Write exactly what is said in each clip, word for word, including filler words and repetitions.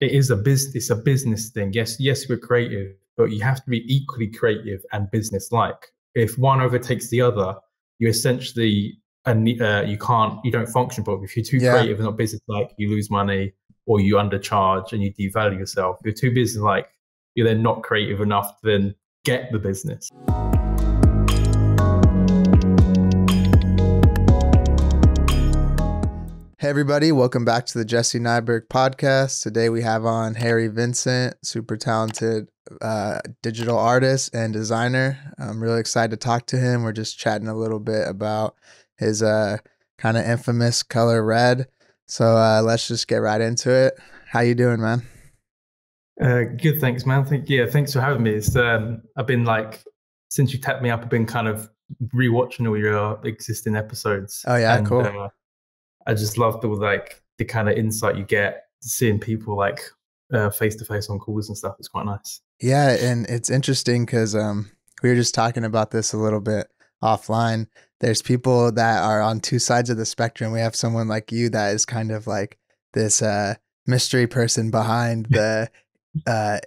it is a business, it's a business thing. Yes, yes, we're creative, but you have to be equally creative and business-like. If one overtakes the other, you essentially, uh, you can't, you don't function. But if you're too yeah. creative and not business-like, you lose money or you undercharge and you devalue yourself. If you're too business-like, you're then not creative enough to then get the business. Hey everybody, welcome back to the Jesse Nyberg Podcast. Today we have on Harry Vincent, super talented uh, digital artist and designer. I'm really excited to talk to him. We're just chatting a little bit about his uh, kind of infamous color red. So uh, let's just get right into it. How you doing, man? Uh, good, thanks, man. Thank, yeah, thanks for having me. It's, um, I've been like, since you tapped me up, I've been kind of rewatching all your existing episodes. Oh yeah, and, cool. Uh, I just love the like the kind of insight you get seeing people like uh, face to face on calls and stuff. It's quite nice. Yeah, and it's interesting because um, we were just talking about this a little bit offline. There's people that are on two sides of the spectrum. We have someone like you that is kind of like this uh, mystery person behind the uh,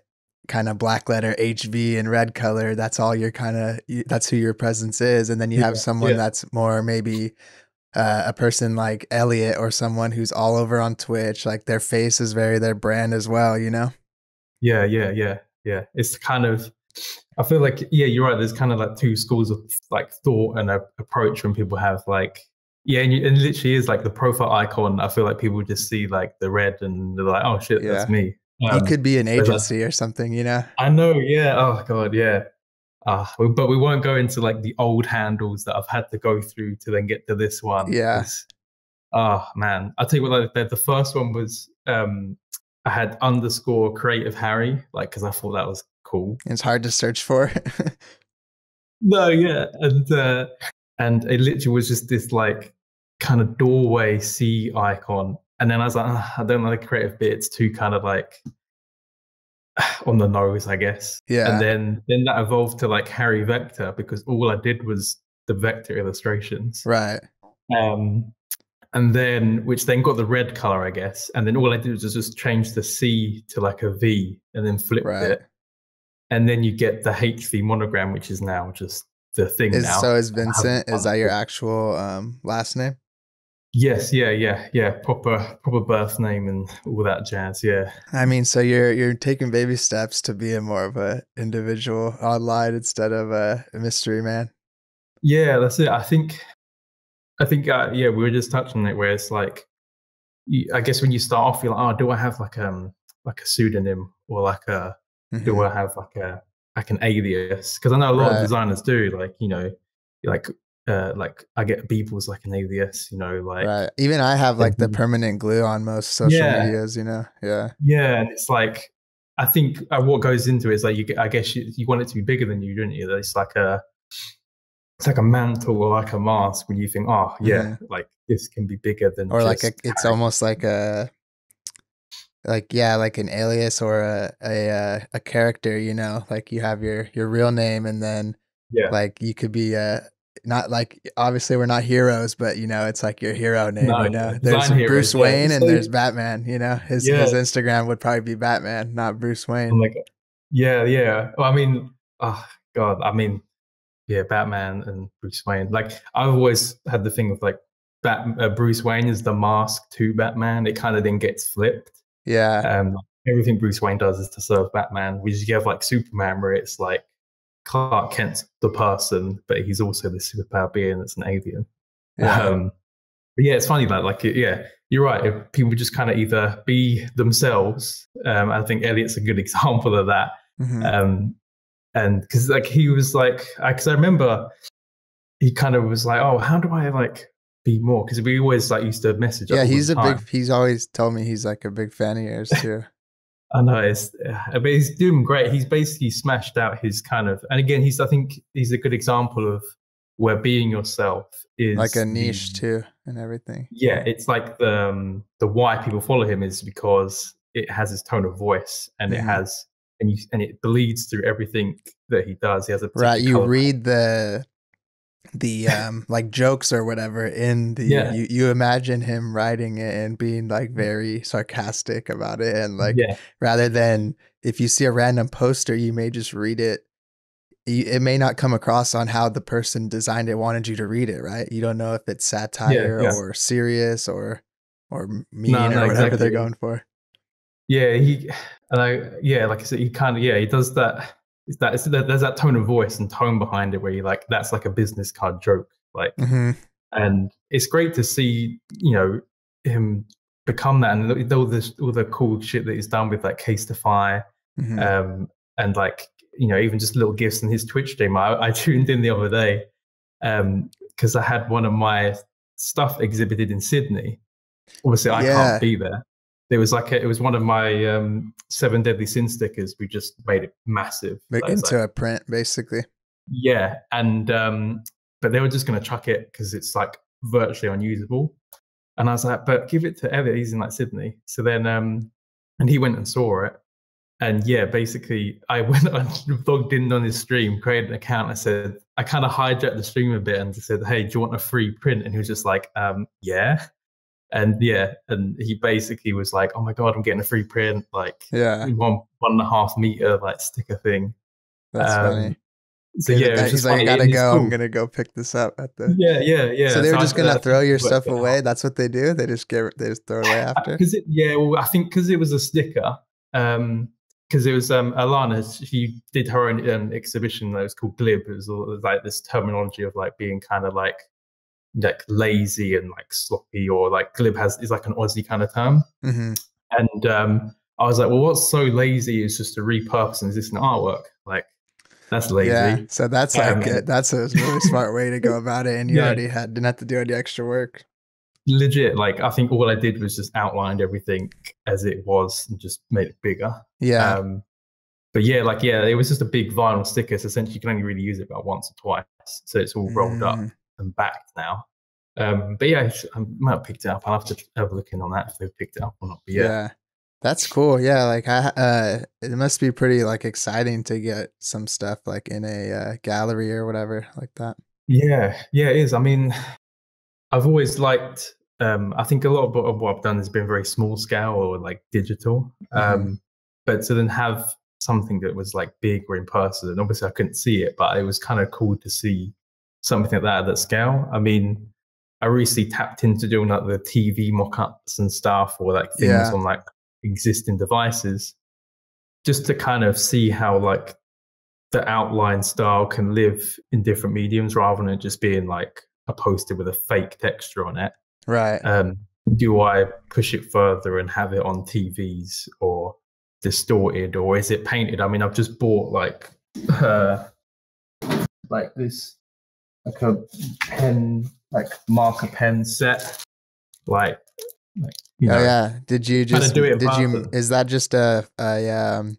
kind of black letter H V and red color. That's all your kind of that's who your presence is. And then you yeah, have someone yeah. that's more maybe. Uh, a person like Elliot or someone who's all over on Twitch, like their face is very their brand as well, you know? Yeah, yeah, yeah, yeah. It's kind of, I feel like, yeah, you're right. There's kind of like two schools of like thought and a, approach when people have like, yeah, and, you, and it literally is like the profile icon. I feel like people just see like the red and they're like, oh shit, yeah. that's me. Um, it could be an agency or something, you know? I know, yeah. Oh God, yeah. Uh, but we won't go into like the old handles that I've had to go through to then get to this one. Yeah. Oh man, I'll tell you what. The, the first one was um, I had underscore creative Harry, like because I thought that was cool. It's hard to search for. No, yeah, and uh, and it literally was just this like kind of doorway C icon, and then I was like, oh, I don't like the creative bit. It's too kind of like. On the nose, I guess. Yeah. And then then that evolved to like Harry Vector because all I did was the vector illustrations. Right. Um, and then which then got the red color, I guess. And then all I did was just change the C to like a V and then flipped right. it. And then you get the H V monogram, which is now just the thing is, now. So is Vincent, is that your actual um, last name? Yes, yeah, yeah, yeah. Proper, proper birth name and all that jazz. Yeah. I mean, so you're you're taking baby steps to being more of a individual online instead of a mystery man. Yeah, that's it. I think, I think, uh, yeah, we were just touching on it where it's like, you, I guess when you start off, you're like, oh, do I have like um like a pseudonym or like a mm-hmm. do I have like a like an alias? Because I know a lot right. of designers do, like you know, like. Uh, like I get Beeble's like an alias, you know, like right. even I have like the permanent glue on most social yeah. medias, you know, yeah, yeah. And it's like I think uh, what goes into it is like you, I guess you, you want it to be bigger than you, don't you? It's like a, it's like a mantle or like a mask when you think, oh yeah, yeah. like this can be bigger than, or just like a, it's almost like a, like yeah, like an alias or a a a character, you know, like you have your your real name and then yeah, like you could be a. Not like obviously we're not heroes, but you know it's like your hero name. No, you know, there's heroes, Bruce Wayne yeah. and there's Batman. You know, his yeah. his Instagram would probably be Batman, not Bruce Wayne. Like, yeah, yeah. Well, I mean, oh God, I mean, yeah, Batman and Bruce Wayne. Like I've always had the thing of like, Bat uh, Bruce Wayne is the mask to Batman. It kind of then gets flipped. Yeah. Um, everything Bruce Wayne does is to serve Batman. We just have like Superman, where it's like. Clark Kent's the person, but he's also the superpower being that's an alien. Yeah. Um, but yeah, it's funny that, like, yeah, you're right. If people just kind of either be themselves. Um, I think Elliot's a good example of that. Mm-hmm. um, and because, like, he was like, because I, I remember he kind of was like, oh, how do I, like, be more? Because we always, like, used to message. Yeah, he's a time. big, he's always told me he's, like, a big fan of yours, too. I know it's, but he's doing great. He's basically smashed out his kind of, and again, he's, I think he's a good example of where being yourself is like a niche too and everything. Yeah. It's like the, um, the why people follow him is because it has his tone of voice and yeah. it has, and, you, and it bleeds through everything that he does. He has a right. You read the, the um like jokes or whatever in the yeah. you, you imagine him writing it and being like very sarcastic about it, and like yeah. rather than if you see a random poster, you may just read it. It may not come across on how the person designed it wanted you to read it, right? You don't know if it's satire yeah, yeah. or serious or or mean no, no, or whatever exactly. they're going for. Yeah, he and I yeah, like I said, he kind of yeah, he does that. Is that it's, there's that tone of voice and tone behind it where you like that's like a business card joke, like, mm-hmm. and it's great to see you know him become that and all this all the cool shit that he's done with like Casetify, mm-hmm. um, and like you know even just little gifts in his Twitch stream. I, I tuned in the other day because um, I had one of my stuff exhibited in Sydney. Obviously, I yeah. can't be there. There was like a, it was one of my um, Seven Deadly Sin stickers. We just made it massive. Like, into like, a print, basically. Yeah, and um, but they were just going to chuck it because it's like virtually unusable. And I was like, but give it to Elliot. He's in like Sydney. So then, um, and he went and saw it. And yeah, basically, I went on logged in on his stream, created an account. I said, I kind of hijacked the stream a bit and said, hey, do you want a free print? And he was just like, um, yeah. And yeah, and he basically was like, "Oh my god, I'm getting a free print!" Like, yeah, one one and a half meter like sticker thing. That's um, funny. So David, yeah, he's like, "I gotta go. Cool. I'm gonna go pick this up at the." Yeah, yeah, yeah. So they're so just gonna throw your stuff away. Out. That's what they do. They just get they just throw away after. Because yeah, well, I think because it was a sticker. Um, because it was um Alana, she did her own um, exhibition that was called Glib. It was, all, it was like this terminology of like being kind of like. like lazy and like sloppy, or like glib has is like an Aussie kind of term. Mm-hmm. And um, I was like, well, what's so lazy is just a repurpose and this an artwork. Like that's lazy. Yeah. So that's um, like a, that's a really smart way to go about it. And you yeah. already had didn't have to do any extra work. Legit. Like I think all I did was just outlined everything as it was and just made it bigger. Yeah. Um, but yeah, like yeah, it was just a big vinyl sticker. So essentially, you can only really use it about once or twice. So it's all rolled mm. up. And back now, um, but yeah, I might have picked it up. I'll have to have a look in on that if they've picked it up or not. But yeah. yeah, that's cool. Yeah, like I, uh, it must be pretty like exciting to get some stuff like in a uh, gallery or whatever like that. Yeah, yeah, it is. I mean, I've always liked. Um, I think a lot of what I've done has been very small scale or like digital. Um, mm. But to then have something that was like big or in person, and obviously I couldn't see it, but it was kind of cool to see. Something like that at that scale. I mean, I recently tapped into doing like the T V mock-ups and stuff, or like things yeah. on like existing devices, just to kind of see how like the outline style can live in different mediums rather than it just being like a poster with a fake texture on it. Right. Um, do I push it further and have it on T Vs or distorted, or is it painted? I mean, I've just bought like uh, like this. Like a pen, like marker pen set, like, like you know, oh yeah. Did you just do it? Did you? Them. Is that just a, a um,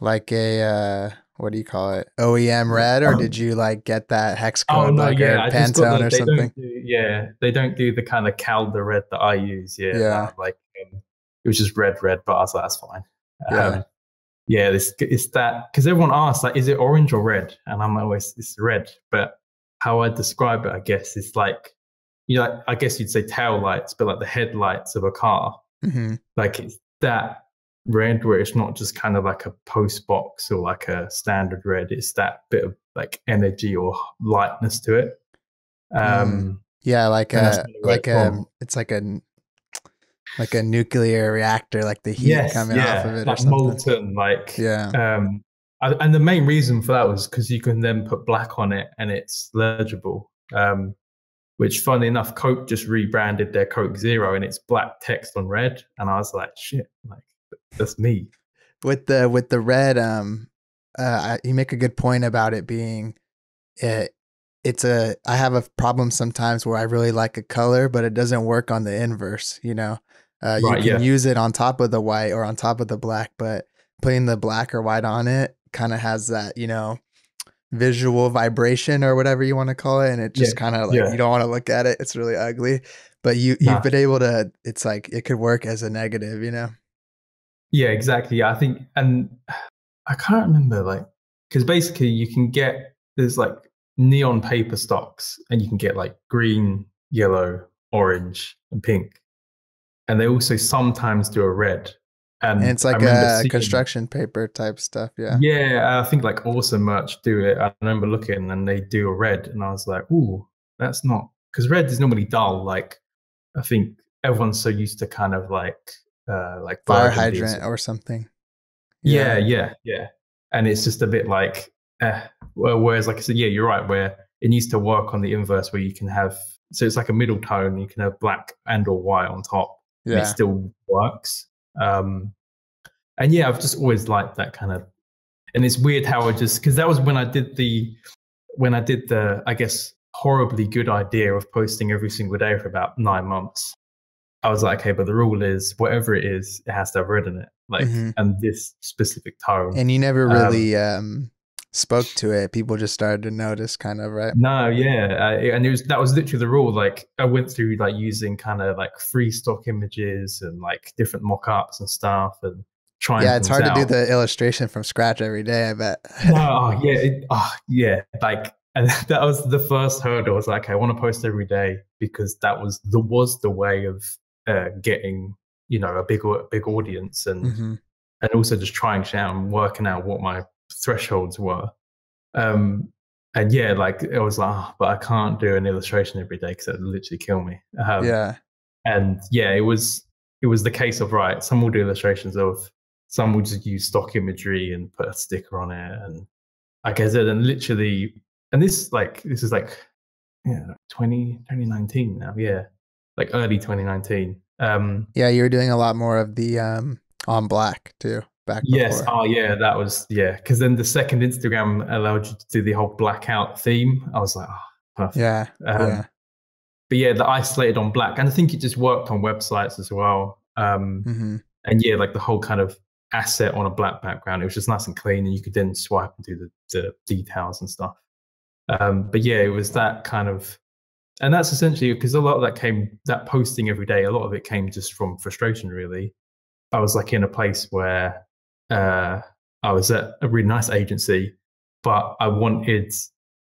like a uh, what do you call it? O E M red, or um, did you like get that hex code? Oh no, like yeah, Pantone or something. Do, yeah, they don't do the kind of Calder red that I use. Yeah, yeah. Like um, it was just red, red, but I was like, that's fine. Yeah. Um, yeah, this it's that because everyone asks like, is it orange or red? And I'm always it's red, but. How I describe it, I guess, is like, you know, I guess you'd say tail lights, but like the headlights of a car. Mm-hmm. Like it's that red where it's not just kind of like a post box or like a standard red. It's that bit of like energy or lightness to it. Um, yeah, like a like a it's like a like a nuclear reactor, like the heat yes, coming yeah, off of it, like or something. molten, like yeah. Um, and the main reason for that was because you can then put black on it and it's legible, um, which funnily enough, Coke just rebranded their Coke Zero and it's black text on red. And I was like, shit, like that's me. With the, with the red, um, uh, you make a good point about it being, it, it's a, I have a problem sometimes where I really like a color, but it doesn't work on the inverse, you know, uh, you right, can yeah. use it on top of the white or on top of the black, but putting the black or white on it, kind of has that, you know, visual vibration or whatever you want to call it, and it just yeah, kind of like yeah. you don't want to look at it, it's really ugly, but you nah. you've been able to, it's like it could work as a negative, you know. Yeah, exactly. I think, and I can't remember, like, because basically you can get, there's like neon paper stocks, and you can get like green, yellow, orange, and pink. And they also sometimes do a red. And, and it's like a seeing, construction paper type stuff. Yeah. Yeah. I think like Awesome Merch do it. I remember looking and they do a red, and I was like, ooh, that's not, because red is normally dull. Like, I think everyone's so used to kind of like, uh, like fire hydrant or something. Yeah. Yeah. Yeah. yeah. And it's just a bit like, eh. Whereas, like I said, yeah, you're right, where it needs to work on the inverse, where you can have, so it's like a middle tone, you can have black and or white on top. Yeah. And it still works. Um, and yeah, I've just always liked that kind of, and it's weird how I just, because that was when I did the, when I did the, I guess, horribly good idea of posting every single day for about nine months. I was like, okay, but the rule is whatever it is, it has to have red in it, like, mm-hmm. and this specific tone. And you never really um, um spoke to it. People just started to notice, kind of, right? No, yeah, uh, and it was that was literally the rule. Like, I went through like using kind of like free stock images and like different mock-ups and stuff, and trying. Yeah, it's hard out. to do the illustration from scratch every day. I bet. No, oh, yeah, it, oh, yeah. Like, and that was the first hurdle. I was like, okay, I want to post every day, because that was the was the way of uh, getting, you know, a big big audience, and mm-hmm. and also just trying shit out and working out what my thresholds were. Um and yeah, like it was like, oh, but I can't do an illustration every day because that would literally kill me. Um, yeah and yeah it was it was the case of, right, some will do illustrations of, some will just use stock imagery and put a sticker on it, and like I said, and literally, and this like this is like yeah twenty, twenty nineteen now, yeah, like early twenty nineteen. Um yeah, you were doing a lot more of the um on black too back before. Yes. Oh yeah, that was, yeah, because then the second Instagram allowed you to do the whole blackout theme. I was like, oh, perfect. Yeah, um, yeah. But yeah, the isolated on black, and I think it just worked on websites as well. Um, mm-hmm. And yeah, like the whole kind of asset on a black background, it was just nice and clean, and you could then swipe and do the, the details and stuff. Um, but yeah, it was that kind of, and that's essentially, because a lot of that came, that posting every day, a lot of it came just from frustration, really. I was like in a place where uh I was at a really nice agency, but I wanted,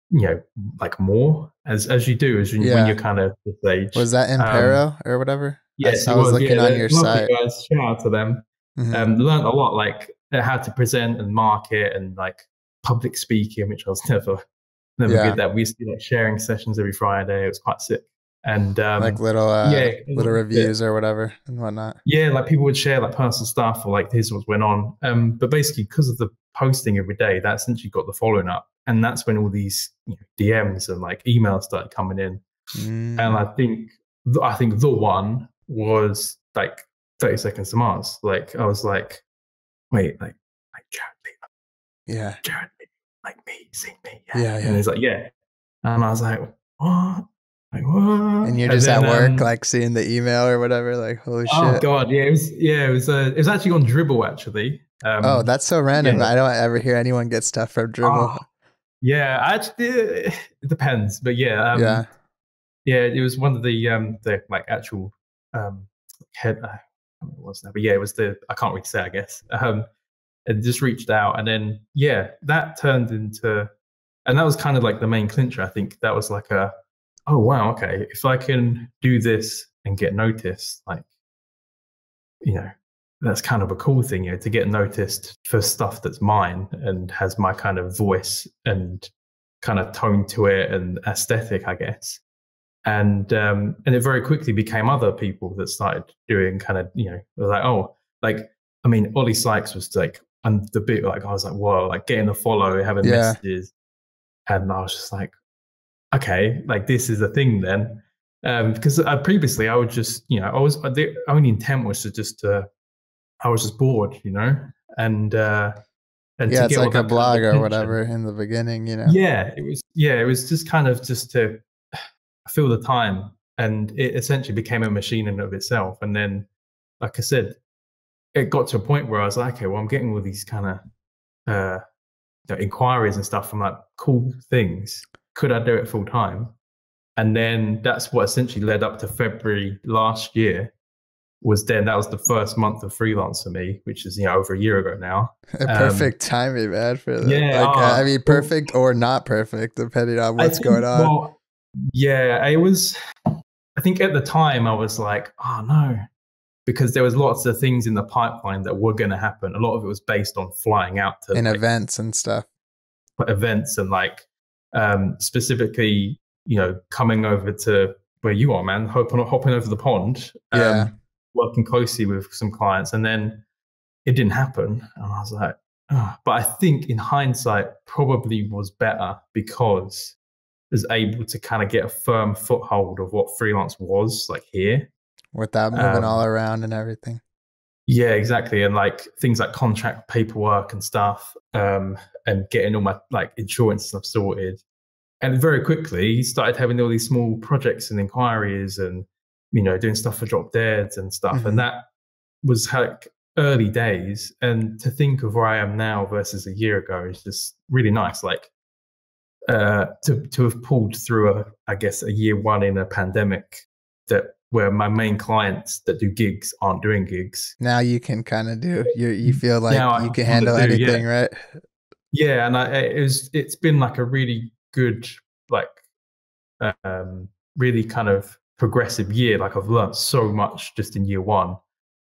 you know, like more, as as you do as you, yeah. when you're kind of this age. Was that Impero um, or whatever? Yes, I, I was, was looking yeah, on your site. Guys, shout out to them. Mm-hmm. Um, learned a lot, like how to present and market and like public speaking, which I was never never yeah. good at. We used to do like sharing sessions every Friday. It was quite sick. And um like little uh yeah, little reviews yeah. or whatever and whatnot, yeah like people would share like personal stuff or like here's what went on, um but basically because of the posting every day, that essentially got the following up, and that's when all these, you know, D Ms and like emails started coming in. mm. And I think I think the one was like thirty seconds to Mars. Like I was like, wait, like like Jared Leto, yeah Jared Leto, like me, see me, yeah yeah, yeah. and he's like, yeah and I was like, what? Like, what? And you're just and then, at work, um, like seeing the email or whatever, like holy oh shit! Oh god, yeah, it was, yeah, it was. Uh, it was actually on Dribbble actually. Um, oh, that's so random. Yeah. I don't ever hear anyone get stuff from Dribbble. Oh, yeah, I actually, it depends, but yeah, um, yeah, yeah. It was one of the um, the like actual um, head. I don't know what it was now, but yeah, it was the I can't really say, I guess. Um, and just reached out, and then yeah, that turned into, and that was kind of like the main clincher. I think that was like a. Oh wow, okay, if I can do this and get noticed, like, you know, that's kind of a cool thing, you know, to get noticed for stuff that's mine and has my kind of voice and kind of tone to it and aesthetic, I guess. And um and it very quickly became other people that started doing kind of, you know, it was like, oh, like I mean, Ollie Sykes was like, and the bit like I was like, whoa, like getting a follow, having yeah. messages, and I was just like, okay, like this is a thing then, um, because I, previously I would just, you know, I was the only intent was to just, uh, I was just bored, you know, and uh, and yeah, to it's get like a blog or whatever in the beginning, you know. Yeah, it was. Yeah, it was just kind of just to fill the time, and it essentially became a machine in and of itself. And then, like I said, it got to a point where I was like, okay, well, I'm getting all these kind of uh, you know, inquiries and stuff from like cool things. Could I do it full time? And then that's what essentially led up to February last year, was then, that was the first month of freelance for me, which is, you know, over a year ago now. Perfect um, timing, man, for that. Yeah, like, uh, I mean, perfect or not perfect, depending on what's think, going on. Well, yeah, it was, I think at the time I was like, oh no, because there was lots of things in the pipeline that were going to happen. A lot of it was based on flying out to and like, events and stuff, events and like um, specifically, you know, coming over to where you are, man, hopping, hopping over the pond, um, yeah. working closely with some clients. And then it didn't happen. And I was like, oh. But I think in hindsight probably was better because I was able to kind of get a firm foothold of what freelance was like here. Without moving um, all around and everything. Yeah, exactly. And like things like contract paperwork and stuff, um, and getting all my like insurance stuff sorted. And very quickly started having all these small projects and inquiries and, you know, doing stuff for drop deads and stuff. Mm-hmm. And that was like early days. And to think of where I am now versus a year ago is just really nice. Like uh, to, to have pulled through, a, I guess, a year one in a pandemic that where my main clients that do gigs aren't doing gigs. Now you can kind of do, you, you feel like now you can handle do, anything, yeah. right? Yeah. And I, it was, it's been like a really good, like um really kind of progressive year. Like I've learned so much just in year one,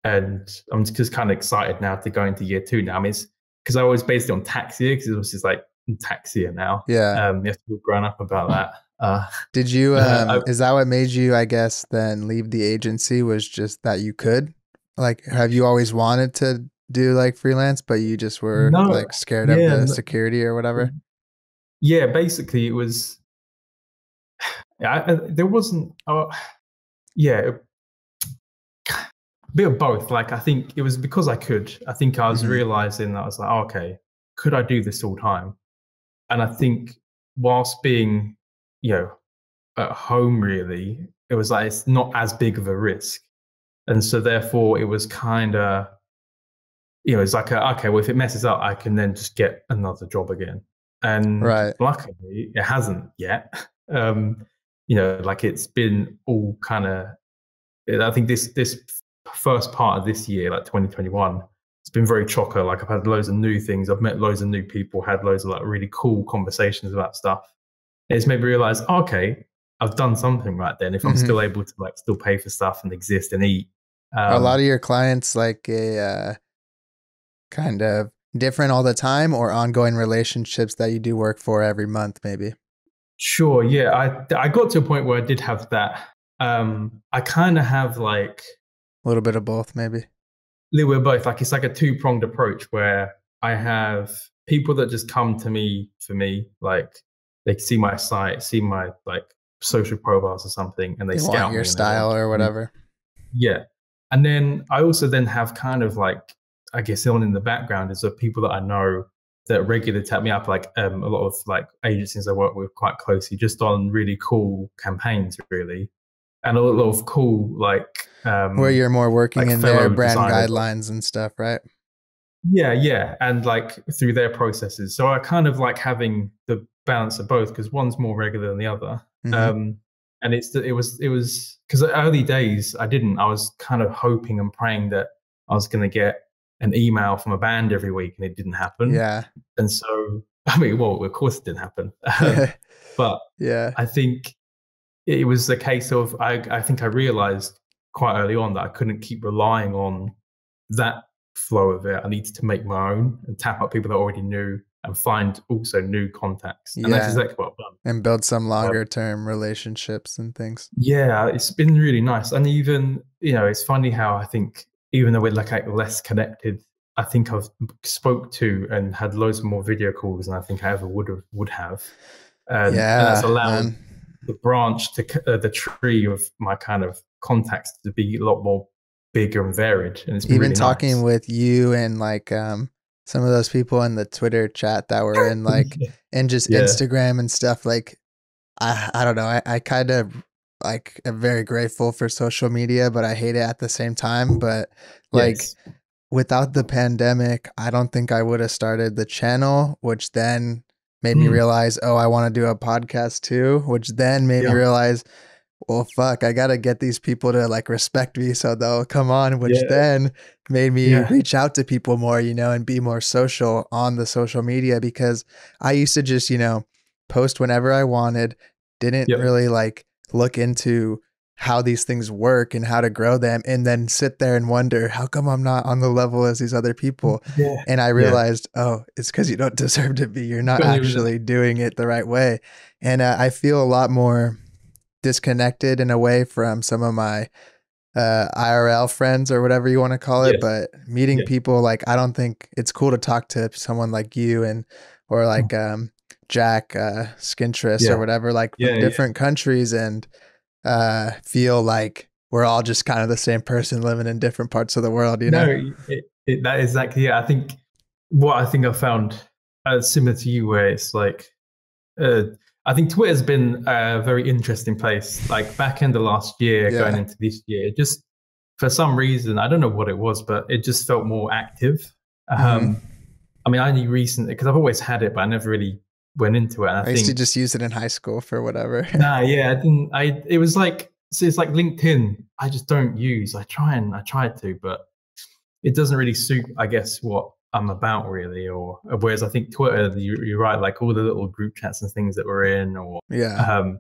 and I'm just kind of excited now to go into year two now. I mean, it's because I always based it on tax year, because it was just like tax year now. Yeah. Um, you have to be grown up about that. Uh, Did you? Um, uh, I, is that what made you, I guess, then leave the agency? Was just that you could, like, have you always wanted to do like freelance, but you just were no, like scared yeah, of the security or whatever? Yeah, basically it was, I, I, there wasn't, uh, yeah, a bit of both. Like, I think it was because I could, I think I was mm-hmm. realizing that I was like, oh, okay, could I do this all time? And I think whilst being, you know, at home really, it was like, it's not as big of a risk. And so therefore it was kind of, you know, it's like, a, okay, well, if it messes up, I can then just get another job again. And right. luckily it hasn't yet. Um, you know, like it's been all kind of, I think this, this first part of this year, like twenty twenty-one, it's been very chocker. Like I've had loads of new things. I've met loads of new people, had loads of like really cool conversations about stuff. It's made me realize, oh, okay, I've done something right then. If I'm mm-hmm. still able to like still pay for stuff and exist and eat. Um, a lot of your clients like a uh, kind of different all the time or ongoing relationships that you do work for every month, maybe? Sure. Yeah. I, I got to a point where I did have that. Um, I kind of have like a little bit of both, maybe. A little bit of both. Like it's like a two pronged approach where I have people that just come to me for me, like, they can see my site, see my like social profiles or something, and they, they scout want your me style like, or whatever. Yeah. And then I also then have kind of like, I guess someone in the background is of people that I know that regularly tap me up, like um, a lot of like agencies I work with quite closely, just on really cool campaigns really. And a lot of cool, like- um, where you're more working like in their brand designers. Guidelines and stuff, right? Yeah, yeah. And like through their processes. So I kind of like having the balance of both because one's more regular than the other. Mm-hmm. Um, and it's, it was, it was, because early days I didn't, I was kind of hoping and praying that I was going to get an email from a band every week and it didn't happen. Yeah. And so, I mean, well, of course it didn't happen. Um, but yeah, I think it was the case of, I, I think I realized quite early on that I couldn't keep relying on that flow of it. I needed to make my own and tap up people that I already knew and find also new contacts. And yeah. that's exactly what I've done. And build some longer um, term relationships and things. Yeah, it's been really nice. And even, you know, it's funny how I think, even though we're like, like less connected, I think I've spoke to and had loads more video calls than I think I ever would have. Would have. Um, yeah, and that's allowed man. the branch, to uh, the tree of my kind of contacts to be a lot more bigger and varied. And it's been even really talking nice. With you and like, um, some of those people in the Twitter chat that were in like, and just yeah. Instagram and stuff. Like, I, I don't know. I, I kind of like am very grateful for social media, but I hate it at the same time. But like yes. without the pandemic, I don't think I would have started the channel, which then made mm. me realize, oh, I want to do a podcast too, which then made yeah. me realize, well, fuck, I got to get these people to like respect me so they'll come on, which yeah. then made me yeah. reach out to people more, you know, and be more social on the social media, because I used to just, you know, post whenever I wanted, didn't yep. really like look into how these things work and how to grow them, and then sit there and wonder, how come I'm not on the level as these other people? Yeah. And I realized, yeah. oh, it's because you don't deserve to be. You're not really actually really. doing it the right way. And uh, I feel a lot more disconnected in a way from some of my uh, I R L friends or whatever you want to call it. Yeah. But meeting yeah. people, like, I don't think it's cool to talk to someone like you and or like oh. um, Jack uh, Skintress yeah. or whatever, like yeah, from different yeah. countries, and uh feel like we're all just kind of the same person living in different parts of the world, you know? No, it, it, that is exactly it. I think what I think I found uh, similar to you, where it's like, uh, I think Twitter's been a very interesting place, like back in the last year yeah. going into this year, just for some reason, I don't know what it was, but it just felt more active. Um, mm-hmm. I mean, I only recently, because I've always had it, but I never really went into it. And I, I think, used to just use it in high school for whatever. Nah, yeah, I didn't. I it was like so it's like LinkedIn. I just don't use. I try and I tried to, but it doesn't really suit, I guess, what I'm about really. Or whereas I think Twitter, you, you're right, like all the little group chats and things that we're in, or yeah, um,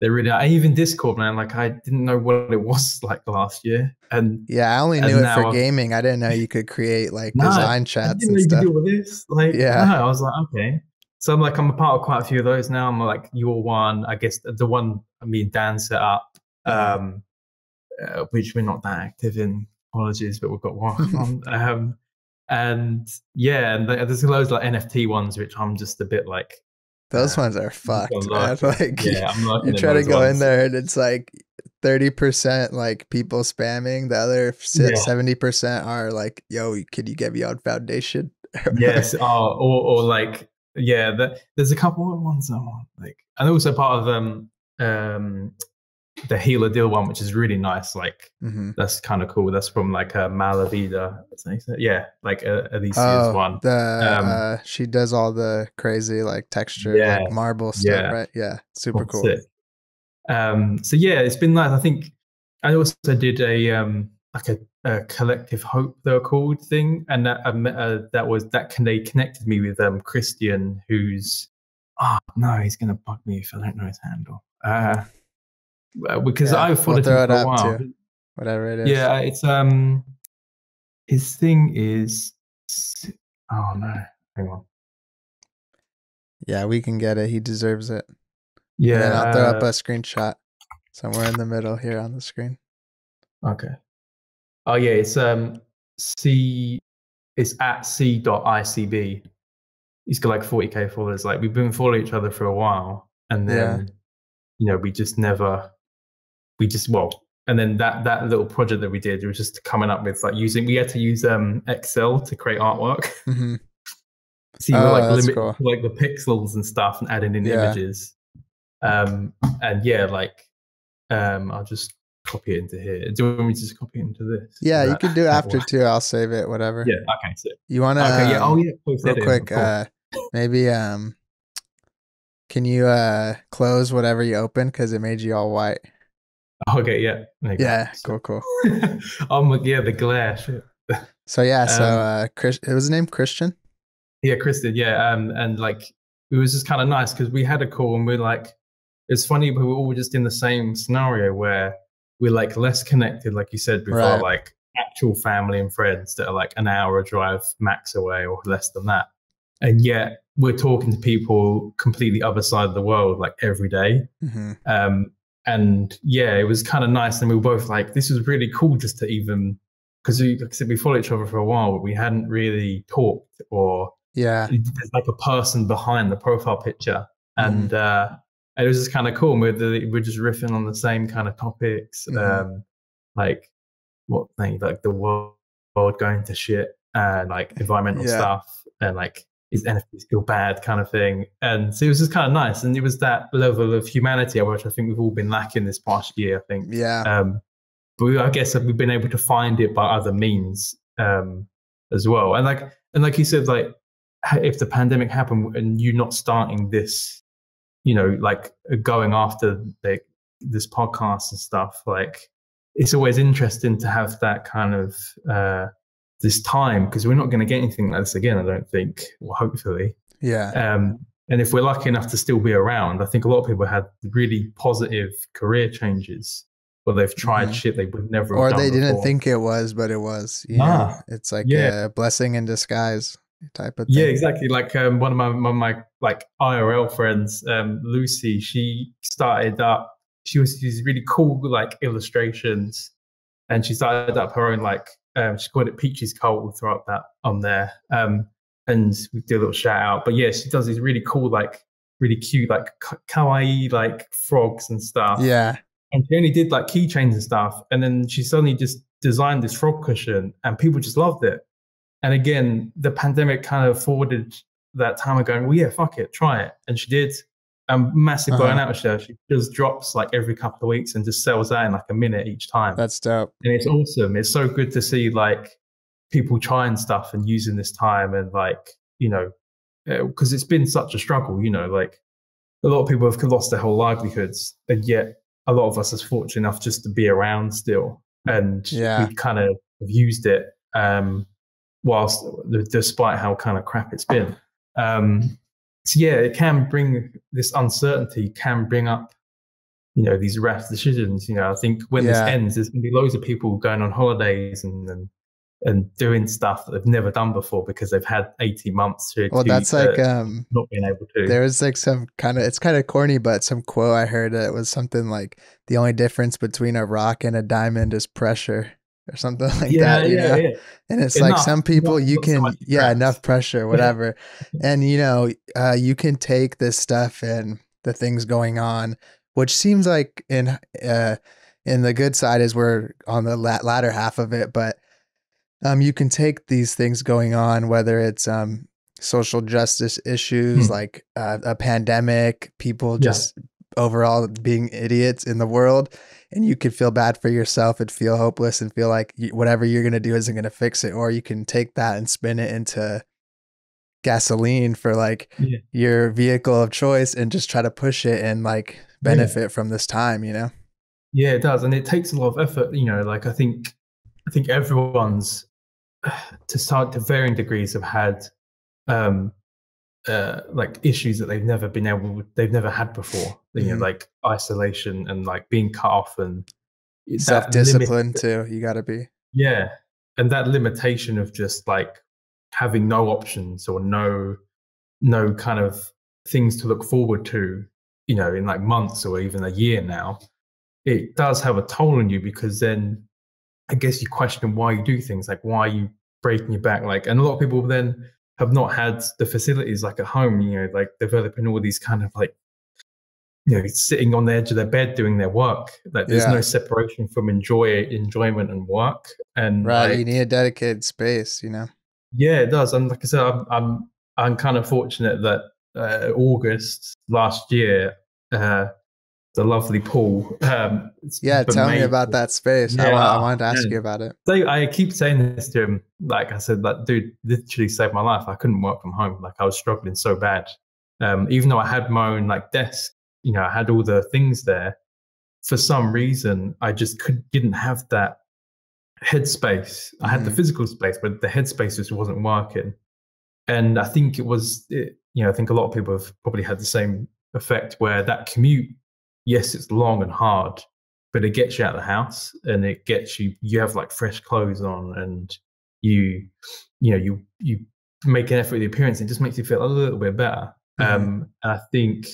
they really. I even Discord, man. Like I didn't know what it was like last year, and yeah, I only knew it for I've, gaming. I didn't know you could create like nah, design chats I didn't and stuff. Deal with this. Like yeah, nah, I was like okay. So I'm like, I'm a part of quite a few of those now. I'm like, your one, I guess the one me and Dan set up, um, uh, which we're not that active in, apologies, but we've got one on. Um, and yeah, and there's loads of like N F T ones, which I'm just a bit like. Those uh, ones are fucked. Like, like, yeah, I'm you try to go ones. in there and it's like thirty percent like people spamming. The other seventy percent yeah. are like, yo, can you get me on Foundation? Yes. Oh, or, or like. Yeah, the, there's a couple of ones I want, like, and also part of um, um, the Healer Deal one, which is really nice. Like, mm-hmm. that's kind of cool. That's from like a Malavida, yeah, like a, a Alicia's oh, one. The, um, uh, she does all the crazy like texture, yeah, like marble stuff, yeah. right? Yeah, super that's cool. It. Um, so yeah, it's been nice. I think I also did a um, like a, a Collective Hope, they were called, thing, and that um, uh, that was that can they connected me with um Christian, who's oh no he's gonna bug me if I don't know his handle, uh because yeah, I followed we'll him for a while too. Whatever it is, yeah, it's um his thing is oh no hang on yeah we can get it, he deserves it, yeah, and I'll throw up a screenshot somewhere in the middle here on the screen. Okay. Oh yeah, it's um c, it's at c dot I C B. He's got like forty K followers. Like we've been following each other for a while, and then yeah. you know we just never, we just well, and then that that little project that we did, it was just coming up with like using we had to use um Excel to create artwork. Mm-hmm. So you oh, were like limit cool. like the pixels and stuff and adding in yeah. images, um and yeah like um I'll just. copy it into here. Do you want me to just copy it into this? Yeah, you can do it after too. I'll save it, whatever. Yeah, okay. So you want to, okay, yeah. oh, yeah, real quick, uh, maybe, um, can you uh, close whatever you open because it made you all white? Okay, yeah. Yeah, go. cool, cool. Oh, yeah, the glare. Shit. So, yeah, um, so uh, Chris, it was named Christian? Yeah, Christian, yeah. Um, and like, it was just kind of nice because we had a call and we're like, it's funny, but we're all just in the same scenario where we're like less connected, like you said before, right. like actual family and friends that are like an hour drive max away or less than that. And yet we're talking to people completely other side of the world, like every day. Mm-hmm. Um, and yeah, it was kind of nice. And we were both like, this was really cool just to even, because we, like I said, we followed each other for a while, but we hadn't really talked or yeah, there's like a person behind the profile picture. Mm-hmm. And, uh, it was just kind of cool. We're, the, we're just riffing on the same kind of topics, mm-hmm. um, like what thing, like the world, world going to shit, and like environmental yeah. stuff, and like is N F T still bad, kind of thing. And so it was just kind of nice, and it was that level of humanity, which I think we've all been lacking this past year. I think, yeah. Um, but we, I guess we've been able to find it by other means um, as well. And like, and like you said, like if the pandemic happened and you not starting this. You know, like going after the this podcast and stuff, like it's always interesting to have that kind of uh, this time, because we're not going to get anything like this again, I don't think, well, hopefully. Yeah. Um, and if we're lucky enough to still be around, I think a lot of people had really positive career changes where they've tried mm-hmm. shit they would never or have done they didn't before. think it was, but it was. You ah, know, it's like yeah. a blessing in disguise type of thing. Yeah, exactly. Like um, one of my, my, my like I R L friends, um, Lucy, she started up, she was these really cool like illustrations, and she started up her own like um, she called it Peaches Cold. We'll throw up that on there, um, and we do a little shout out. But yeah, she does these really cool like really cute like kawaii like frogs and stuff. Yeah, and she only did like keychains and stuff, and then she suddenly just designed this frog cushion, and people just loved it. And again, the pandemic kind of afforded that time of going, well, yeah, fuck it, try it, and she did. A massive uh-huh. burnout show. She just drops like every couple of weeks and just sells out in like a minute each time. That's dope. And it's awesome. It's so good to see like people trying stuff and using this time, and like, you know, because it's been such a struggle, you know, like a lot of people have lost their whole livelihoods, and yet a lot of us is fortunate enough just to be around still. And yeah. we kind of used it um, whilst despite how kind of crap it's been. Um, So yeah, it can bring this uncertainty, can bring up, you know, these rash decisions. You know, I think when yeah. this ends, there's going to be loads of people going on holidays and and, and doing stuff that they've never done before because they've had eighteen months to. Well, that's to, like um, not being able to. There was like some kind of, it's kind of corny, but some quote I heard, it was something like the only difference between a rock and a diamond is pressure. Or something like yeah, that, you yeah, know? Yeah. And it's enough, like some people enough, you can, so yeah, stress. enough pressure, whatever. Yeah. And, you know, uh, you can take this stuff and the things going on, which seems like in, uh, in the good side is we're on the la latter half of it, but um, you can take these things going on, whether it's um, social justice issues, hmm. like uh, a pandemic, people just yeah. overall being idiots in the world, and you can feel bad for yourself and feel hopeless and feel like you, whatever you're going to do isn't going to fix it. Or you can take that and spin it into gasoline for like yeah. your vehicle of choice and just try to push it and like benefit yeah. from this time, you know? Yeah, it does. And it takes a lot of effort, you know, like I think, I think everyone's to start to varying degrees have had, um, Uh, like issues that they've never been able, they've never had before. You mm-hmm. know, like isolation and like being cut off and self-discipline too. You got to be yeah, and that limitation of just like having no options or no no kind of things to look forward to. You know, in like months or even a year now, it does have a toll on you, because then I guess you question why you do things, like why are you breaking your back, like, and a lot of people then have not had the facilities like at home, you know, like developing all these kind of like, you know, sitting on the edge of their bed doing their work. Like there's yeah. no separation from enjoy enjoyment and work. And right, like, you need a dedicated space, you know? Yeah, it does. And like I said, I'm, I'm, I'm kind of fortunate that uh, August last year, uh, the lovely Paul. Um, yeah, tell me about that space. Yeah, I, I wanted to ask yeah. you about it. So I keep saying this to him. Like I said, like, dude, literally saved my life. I couldn't work from home. Like I was struggling so bad. Um, even though I had my own like desk, you know, I had all the things there. For some reason, I just could, didn't have that headspace. I had mm. the physical space, but the headspace just wasn't working. And I think it was, it, you know, I think a lot of people have probably had the same effect where that commute, yes, it's long and hard, but it gets you out of the house, and it gets you, you have like fresh clothes on, and you, you know, you, you make an effort with the appearance. It just makes you feel a little bit better. Mm-hmm. Um, and I think,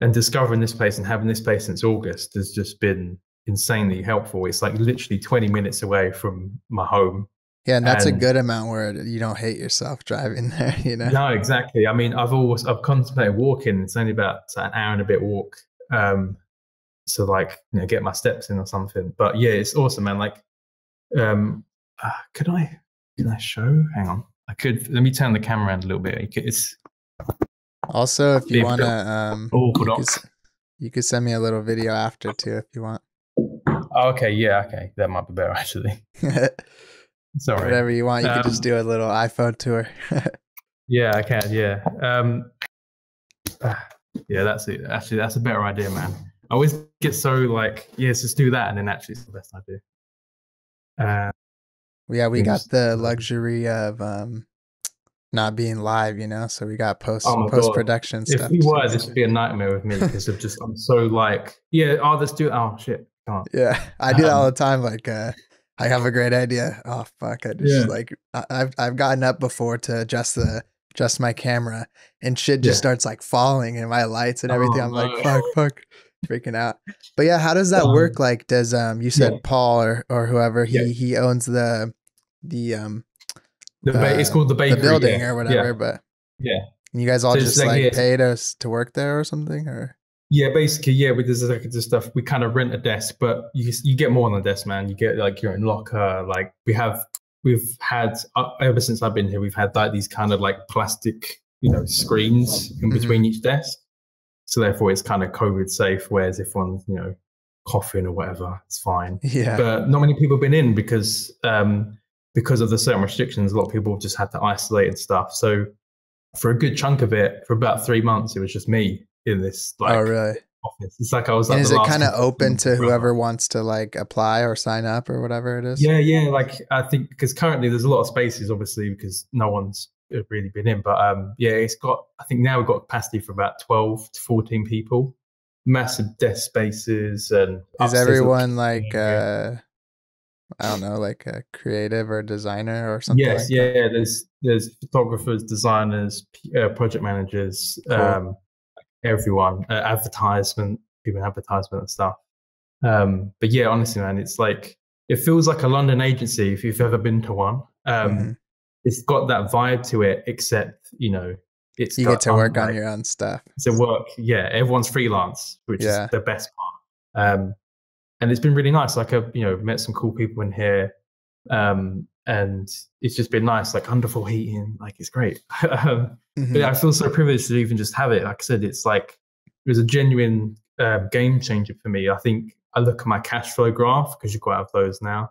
and discovering this place and having this place since August has just been insanely helpful. It's like literally twenty minutes away from my home. Yeah. And that's and, a good amount where you don't hate yourself driving there, you know? No, exactly. I mean, I've always, I've contemplated walking. It's only about an hour and a bit walk. Um, So like, you know, get my steps in or something. But yeah, it's awesome, man. Like, um, uh, could I, can I show? Hang on. I could, let me turn the camera around a little bit. It's also, if you want to, um, you could, you could send me a little video after too, if you want. Okay. Yeah. Okay. That might be better actually. Sorry. Whatever you want. You um, could just do a little iPhone tour. Yeah, I can. Yeah. Um, yeah, that's it. Actually, that's a better idea, man. I always get so like, yes, let's do that, and then actually it's the best idea. Uh, yeah, we got the luxury of um, not being live, you know, so we got post oh post production if stuff. If he was, it'd be a nightmare with me because of just I'm so like, yeah, oh, let's do oh shit, can't. Yeah, I do um, that all the time. Like, uh, I have a great idea. Oh fuck, I just yeah. like I've I've gotten up before to adjust the. Just my camera and shit just yeah. starts like falling and my lights and everything. Oh, I'm like, no. fuck, fuck, freaking out. But yeah, how does that um, work? Like, does um you said yeah. Paul or or whoever he yeah. he owns the the um the uh, it's called the bakery the building yeah. or whatever. Yeah. But yeah, and you guys all so just like, like yeah. paid us to work there or something or yeah, basically yeah. With this like this stuff, we kind of rent a desk, but you you get more than a desk, man. You get like your own locker. Like we have. We've had, uh, ever since I've been here, we've had like these kind of like plastic, you know, screens in between mm-hmm. each desk. So therefore it's kind of COVID safe, whereas if one's, you know, coughing or whatever, it's fine. Yeah. But not many people have been in because, um, because of the certain restrictions, a lot of people have just had to isolate and stuff. So for a good chunk of it, for about three months, it was just me in this like, oh, really? Office. It's like I was. Like, is it kind of open to whoever wants to like apply or sign up or whatever it is? Yeah, yeah. Like I think because currently there's a lot of spaces, obviously, because no one's really been in. But um, yeah, it's got. I think now we've got capacity for about twelve to fourteen people. Massive desk spaces and. Is everyone like? Uh, I don't know, like a creative or a designer or something. Yes, like yeah, that? yeah. There's there's photographers, designers, uh, project managers. Cool. Um, everyone uh, advertisement people advertisement and stuff um but yeah, honestly, man, it's like it feels like a London agency if you've ever been to one. um mm-hmm. It's got that vibe to it, except you know it's you got, get to work um, on your own stuff. It's a work yeah everyone's freelance, which yeah. is the best part. Um and it's been really nice. Like I've you know met some cool people in here, um and it's just been nice, like wonderful heating, like it's great. um, mm-hmm. But I feel so privileged to even just have it. Like I said, it's like it was a genuine uh, game changer for me. I think I look at my cash flow graph because you quite have those now,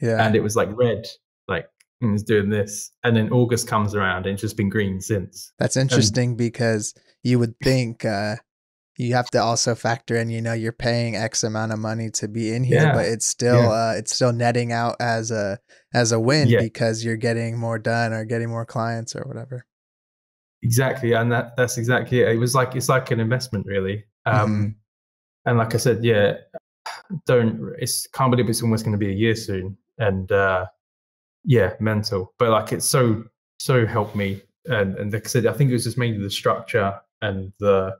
yeah. And it was like red, like it was doing this, and then August comes around and it's just been green since. That's interesting um, because you would think uh, you have to also factor in, you know, you're paying X amount of money to be in here, yeah. but it's still yeah. uh, it's still netting out as a. as a win yeah. because you're getting more done or getting more clients or whatever. Exactly. And that that's exactly it. It was like, it's like an investment really. Um, mm-hmm. And like I said, yeah, don't, it's can't believe it's almost going to be a year soon. And uh, yeah, mental, but like, it's so, so helped me. And, and like I said, I think it was just mainly the structure and the,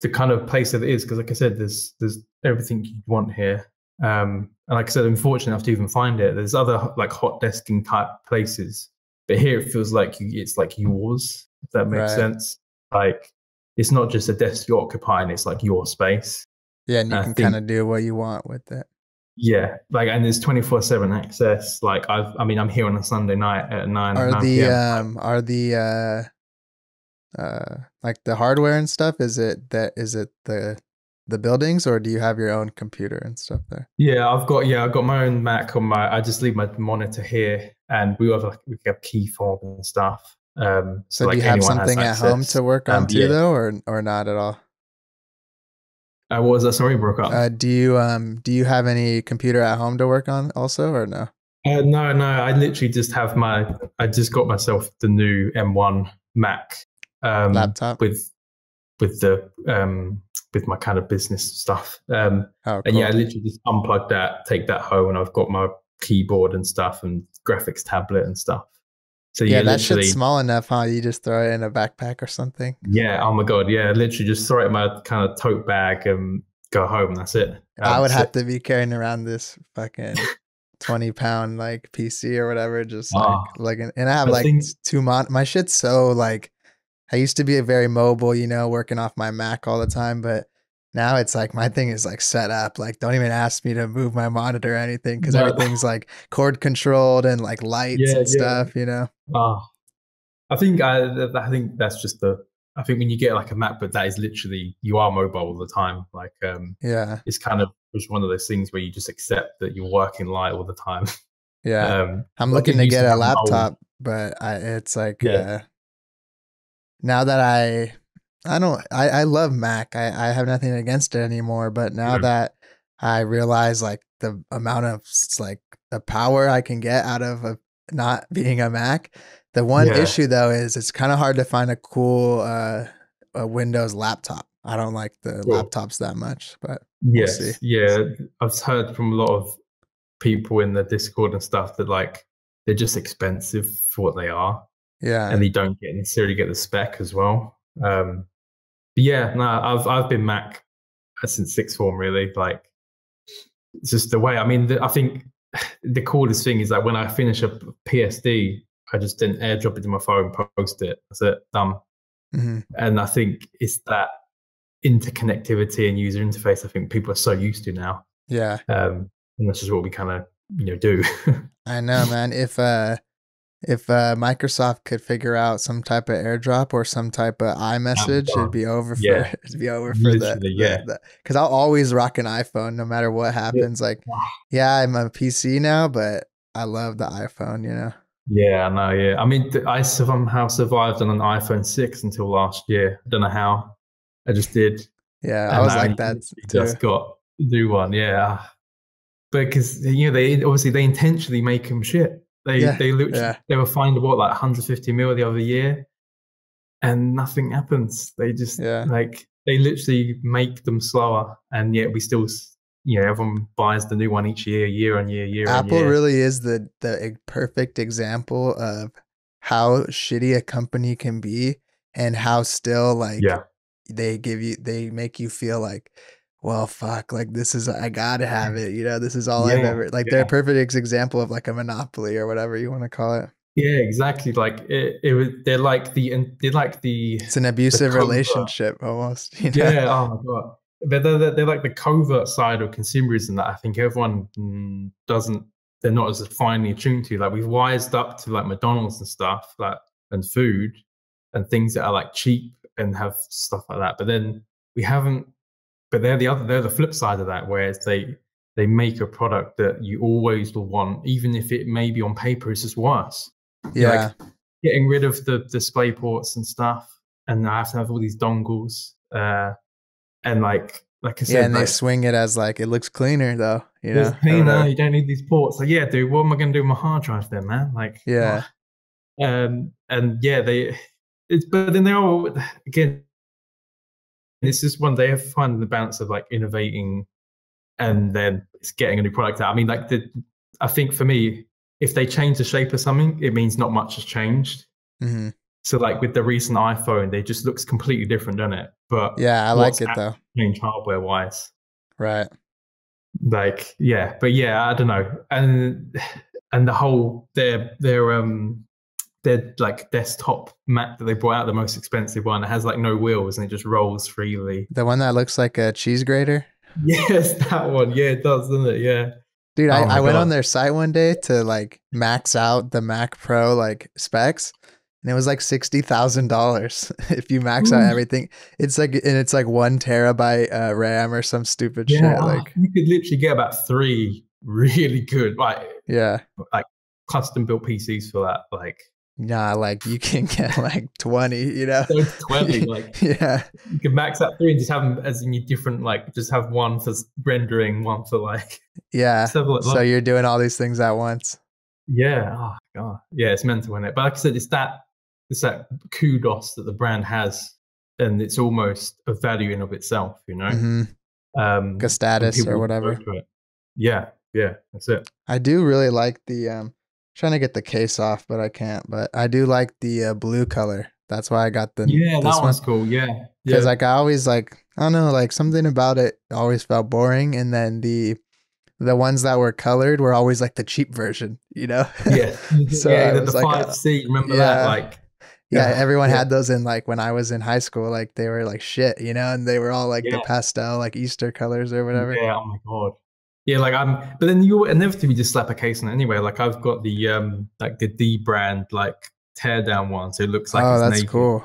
the kind of place that it is. Cause like I said, there's, there's everything you want here. Um, and like I said, unfortunately, I have to even find it. There's other like hot desking type places, but here it feels like you, it's like yours, if that makes right. sense. Like it's not just a desk you're occupying, it's like your space. Yeah, and you and can kind of do what you want with it. Yeah, like and there's twenty-four seven access. Like I've, I mean, I'm here on a Sunday night at nine. Are the um, are the uh, uh, like the hardware and stuff? Is it that? Is it the the buildings, or do you have your own computer and stuff there? Yeah, I've got, yeah, I've got my own Mac on my, I just leave my monitor here and we have like, we have key fob and stuff. Um, so, so do like you have something at home to work on um, too yeah. though, or, or not at all? Uh, what was that? Sorry, broke up. Uh, do you, um, do you have any computer at home to work on also, or no? Uh, no, no, I literally just have my, I just got myself the new M one Mac. Um, Laptop? With, with the, um, with my kind of business stuff. Um, oh, cool. And yeah, I literally just unplug that, take that home, and I've got my keyboard and stuff and graphics tablet and stuff. So yeah, yeah that shit's small enough, huh? You just throw it in a backpack or something. Yeah. Oh my God. Yeah. Literally just throw it in my kind of tote bag and go home. That's it. Um, I would have it. to be carrying around this fucking twenty pound like P C or whatever. Just oh, like, like, and I have I like think... two mon, my shit's so like, I used to be a very mobile, you know, working off my Mac all the time, but now it's like my thing is like set up. Like, don't even ask me to move my monitor or anything because no. everything's like cord controlled and like lights yeah, and yeah. stuff, you know. Uh, I think I, I think that's just the. I think when you get like a MacBook, that is literally you are mobile all the time. Like, um, yeah, it's kind of just one of those things where you just accept that you're working light all the time. Yeah, um, I'm looking to get a laptop, old. but I, it's like yeah. Uh, now that I I don't, I, I love Mac. I, I have nothing against it anymore, but now yeah. that I realize like the amount of like the power I can get out of a, not being a Mac, the one yeah. issue though, is it's kind of hard to find a cool, uh, a Windows laptop. I don't like the cool. laptops that much, but yes. We'll see. Yeah. I've heard from a lot of people in the Discord and stuff that like, they're just expensive for what they are. Yeah. And they don't get necessarily get the spec as well. Um, but yeah, no, I've, I've been Mac since sixth form really. Like it's just the way, I mean, the, I think the coolest thing is that when I finish a P S D, I just didn't airdrop it to my phone, post it. That's it, done. Mm-hmm. And I think it's that interconnectivity and user interface I think people are so used to now. Yeah. Um, and that's just what we kind of, you know, do. I know, man. If uh, if uh, Microsoft could figure out some type of airdrop or some type of iMessage, it'd be over for yeah. it'd be over for that. Yeah, because I'll always rock an iPhone no matter what happens. Yeah. Like, yeah, I'm a P C now, but I love the iPhone. You know. Yeah, I know. Yeah, I mean, I somehow survived on an iPhone six until last year. I don't know how. I just did. Yeah, and I was I like that. Just too. Got a new one. Yeah. Because you know they obviously they intentionally make them shit. They yeah, they literally yeah. they were fined what like one hundred fifty mil the other year, and nothing happens. They just yeah. like they literally make them slower, and yet we still you know everyone buys the new one each year, year on year, year. Apple on year. Really is the the perfect example of how shitty a company can be, and how still like yeah. they give you they make you feel like. Well, fuck, like this is, I gotta have it. You know, this is all yeah, I've ever, like yeah. they're a perfect example of like a monopoly or whatever you want to call it. Yeah, exactly. Like it, it was, they're like the, they're like the. It's an abusive relationship almost. You know? Yeah. Oh my God. But they're, they're, they're like the covert side of consumerism that I think everyone doesn't, they're not as finely attuned to. Like we've wised up to like McDonald's and stuff like, and food and things that are like cheap and have stuff like that. But then we haven't, But they're the other, they're the flip side of that, whereas they they make a product that you always will want, even if it may be on paper, it's just worse. Yeah, like getting rid of the display ports and stuff, and I have to have all these dongles, uh, and like like I said, yeah, and like, they swing it as like it looks cleaner though. You know, it's cleaner. You don't need these ports. Like, yeah, dude, what am I gonna do with my hard drive then, man? Like, yeah, uh, um, and yeah, they, it's but then they're all again. This is one they have to find the balance of like innovating and then it's getting a new product out. I mean, like, the, I think for me, if they change the shape of something, it means not much has changed. Mm-hmm. So, like, with the recent iPhone, they just looks completely different, doesn't it? But yeah, I like it though. Change hardware wise. Right. Like, yeah, but yeah, I don't know. And, and the whole, their, their, um, their like desktop Mac that they brought out, the most expensive one, it has like no wheels and it just rolls freely. The one that looks like a cheese grater? Yes, that one. Yeah, it does, doesn't it? Yeah. Dude, oh I, I went on their site one day to like max out the Mac Pro like specs and it was like sixty thousand dollars if you max out everything. It's like, and it's like one terabyte uh, RAM or some stupid yeah, shit. Like you could literally get about three really good, like, yeah. like custom built P Cs for that. Like, nah, like you can get like twenty, you know, so twenty, like yeah, you can max out three and just have them as in your different, like just have one for rendering, one for like yeah. So like, you're doing all these things at once. Yeah, oh god, yeah, it's mental, isn't it? But like I said, it's that it's that kudos that the brand has, and it's almost a value in of itself, you know, mm-hmm. um, a status or whatever. Yeah, yeah, that's it. I do really like the. um Trying to get the case off, but I can't. But I do like the uh, blue color. That's why I got the yeah. This that one's one. Cool. Yeah, because yeah. like I always like I don't know like something about it always felt boring, and then the the ones that were colored were always like the cheap version, you know. Yeah. so yeah, the five C. Like, remember yeah, that? Like yeah, yeah everyone yeah. had those in like when I was in high school. Like they were like shit, you know, and they were all like yeah. the pastel, like Easter colors or whatever. Yeah. Oh my god. Yeah, like I'm, but then you inevitably just slap a case on it anyway. Like I've got the um, like the D brand like teardown one, so it looks like. Oh, it's that's naked. Cool.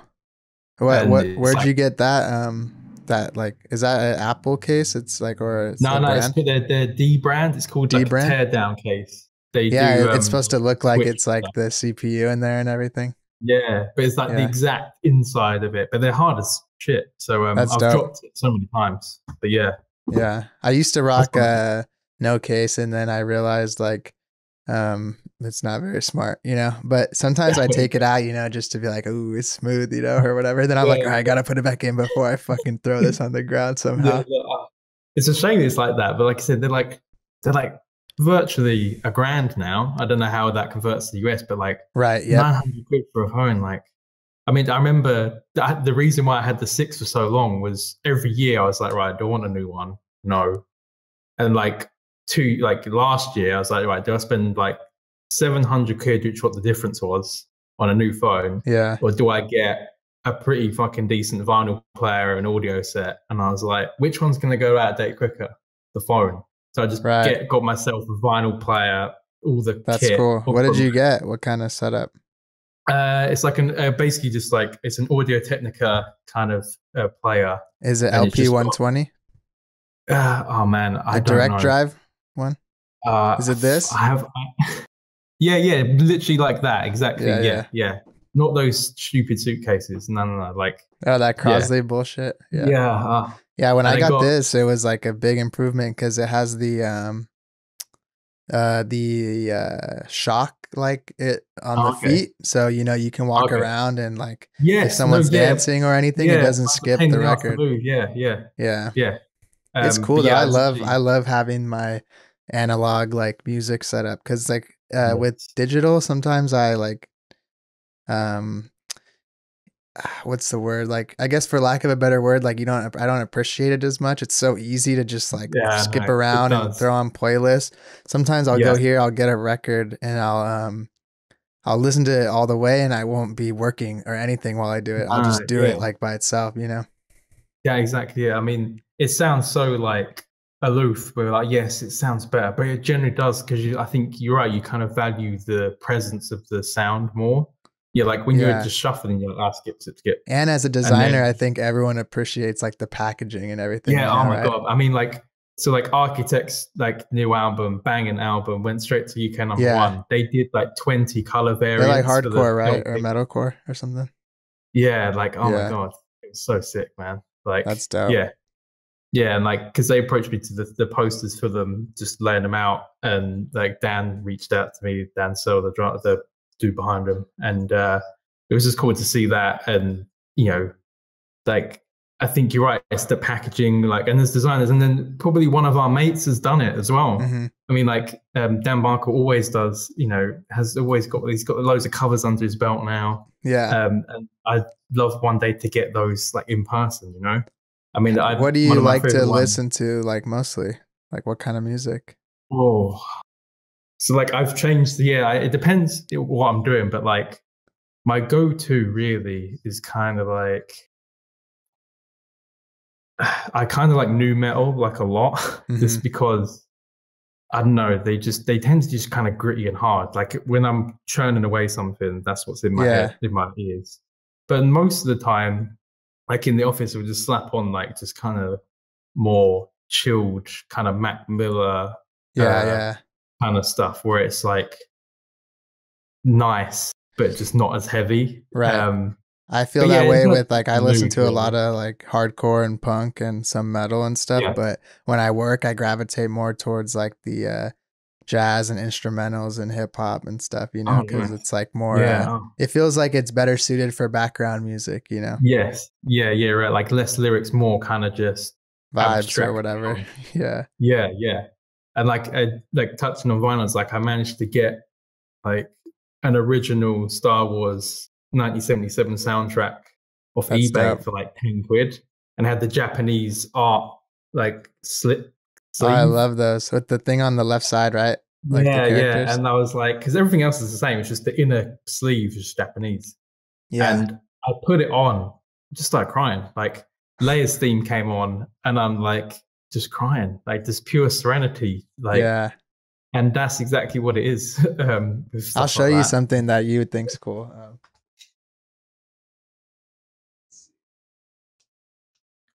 What? And what? Where'd like, you get that? Um, that like is that an Apple case? It's like or it's no, no, brand? It's called their D brand. It's called D like brand a teardown case. They yeah, do, um, it's supposed to look like Twitch it's like the C P U in there and everything. Yeah, but it's like yeah. the exact inside of it, but they're hard as shit. So um, I've dope. dropped it so many times, but yeah. Yeah, I used to rock uh, no case, and then I realized like um, it's not very smart, you know, but sometimes I take it out, you know, just to be like, ooh, it's smooth, you know, or whatever. Then I'm yeah. like, all right, I got to put it back in before I fucking throw this on the ground somehow. It's a shame it's like that, but like I said, they're like, they're like, virtually a grand now. I don't know how that converts to the U S, but like right, yeah, nine hundred quid for a phone. Like, I mean, I remember that the reason why I had the six for so long was every year I was like, right, do I want a new one? No. And like two, like last year I was like, right, do I spend like seven hundred quid, which what the difference was, on a new phone? Yeah. Or do I get a pretty fucking decent vinyl player and audio set? And I was like, which one's going to go out of date quicker? The phone. So I just right. get, got myself a vinyl player, all the That's kit. cool. What did you get? What kind of setup? Uh, it's like an uh, basically just like it's an Audio-Technica kind of uh, player. Is it L P one twenty? Uh, oh man, I the don't direct know. drive one. Uh, Is it this? I have. I, yeah, yeah, literally like that. Exactly. Yeah, yeah, yeah. yeah. Not those stupid suitcases. No, no, no. Like oh, that Crosley yeah. bullshit. Yeah. Yeah. Uh, Yeah, when I got, I got this, it was like a big improvement because it has the um, uh, the uh, shock like it on oh, the okay. feet, so you know you can walk okay. around and like yes, if someone's no, yeah. dancing or anything, yeah, it doesn't skip the record. The yeah, yeah, yeah, yeah. Um, it's cool. Though. Yeah, I love actually. I love having my analog like music set up because like uh, nice. with digital sometimes I like um. what's the word? Like, I guess for lack of a better word, like you don't, I don't appreciate it as much. It's so easy to just like yeah, skip around and throw on playlists. Sometimes I'll yeah. go here, I'll get a record and I'll, um, I'll listen to it all the way and I won't be working or anything while I do it. I'll just do uh, yeah. it like by itself, you know? Yeah, exactly. Yeah. I mean, it sounds so like aloof, but like, yes, it sounds better, but it generally does. Cause you, I think you're right. You kind of value the presence of the sound more. Yeah, like when yeah. you're just shuffling, you're like, oh, skip, skip, skip. And as a designer, then, I think everyone appreciates like the packaging and everything. Yeah, now, oh my right? God. I mean, like, so like Architects, like new album, banging album, went straight to U K number yeah. one. They did like twenty color variants. They're like hardcore, the, right? Or metalcore or something. Yeah, like, oh yeah. my God. It's so sick, man. Like, that's dope. Yeah. Yeah, and like, because they approached me to the, the posters for them, just laying them out. And like Dan reached out to me, Dan Searle, the drama, the, behind him, and uh it was just cool to see that. And you know, like I think you're right, it's the packaging, like, and there's designers, and then probably one of our mates has done it as well. Mm-hmm. I mean, like um Dan Barkle always does, you know, has always got, he's got loads of covers under his belt now. Yeah. Um and I'd love one day to get those like in person, you know. I mean, I what do you like to ones. listen to, like mostly, like what kind of music? Oh, so like I've changed, yeah, it depends what I'm doing, but like my go-to really is kind of like, I kind of like nu metal like a lot. Mm-hmm. Just because, I don't know, they just, they tend to just kind of gritty and hard. Like when I'm churning away something, that's what's in my yeah. head, in my ears. But most of the time, like in the office, we'll just slap on like just kind of more chilled, kind of Mac Miller. Yeah, uh, yeah. kind of stuff where it's like nice but just not as heavy, right? um I feel that yeah, way with like I listen to a lot of like hardcore and punk and some metal and stuff, yeah. but when I work I gravitate more towards like the uh jazz and instrumentals and hip-hop and stuff, you know, because oh, it's like more yeah. uh, it feels like it's better suited for background music, you know. Yes, yeah, yeah, right, like less lyrics, more kind of just vibes or whatever. Yeah, yeah, yeah. And like, I, like touching on vinyls, like I managed to get like an original Star Wars nineteen seventy-seven soundtrack off That's eBay dope. for like ten quid, and had the Japanese art like slip. Oh, I love those with the thing on the left side, right? Like yeah, the yeah. And I was like, because everything else is the same, it's just the inner sleeve is Japanese. Yeah. And I put it on, just started crying. Like Leia's theme came on, and I'm like, just crying, like this pure serenity, like, yeah. And that's exactly what it is. um I'll show like you that. something that you would think's cool. Um,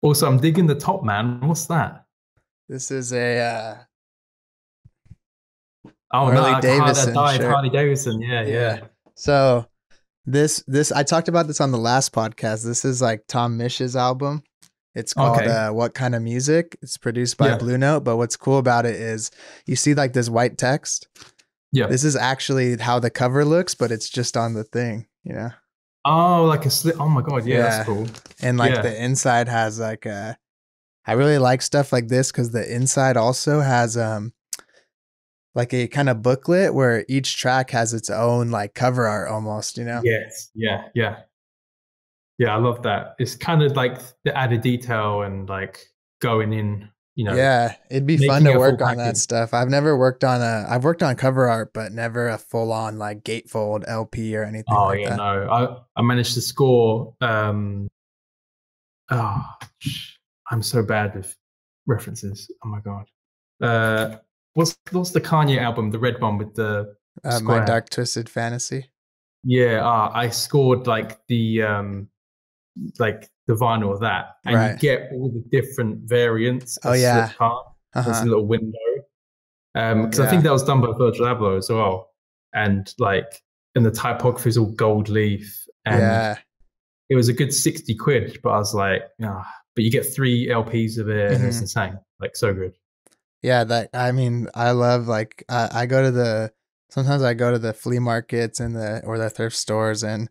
also, I'm digging the top, man. What's that? This is a uh oh, Harley no, Davidson. Harley Davidson, yeah, yeah, yeah. So This, this, I talked about this on the last podcast. This is like Tom Mish's album. It's called okay. uh, What Kind of Music? It's produced by yeah. Blue Note. But what's cool about it is you see like this white text. Yeah. This is actually how the cover looks, but it's just on the thing, you know? Oh, like a slit. Oh my God. Yeah, yeah. That's cool. And like yeah. the inside has like a, I really like stuff like this because the inside also has, um, like a kind of booklet where each track has its own like cover art almost, you know? Yes. Yeah. Yeah. Yeah. I love that. It's kind of like the added detail and like going in, you know? Yeah. It'd be fun to work on that stuff. I've never worked on a, I've worked on cover art, but never a full on like gatefold L P or anything. Oh like yeah. That. No, I, I managed to score. Um, oh, I'm so bad with references. Oh my God. Uh, What's what's the Kanye album, the red one with the uh, My Dark Twisted Fantasy? Yeah, uh, I scored like the um, like the vinyl of that, and right. you get all the different variants. Oh yeah, part, uh -huh. There's a little window. Um, because yeah. I think that was done by Virgil Abloh as well, and like and the typography is all gold leaf, and yeah. it was a good sixty quid. But I was like, ah, but you get three L Ps of it, mm -hmm. and it's insane, like so good. Yeah, that I mean, I love like uh, I go to the sometimes I go to the flea markets and the or the thrift stores and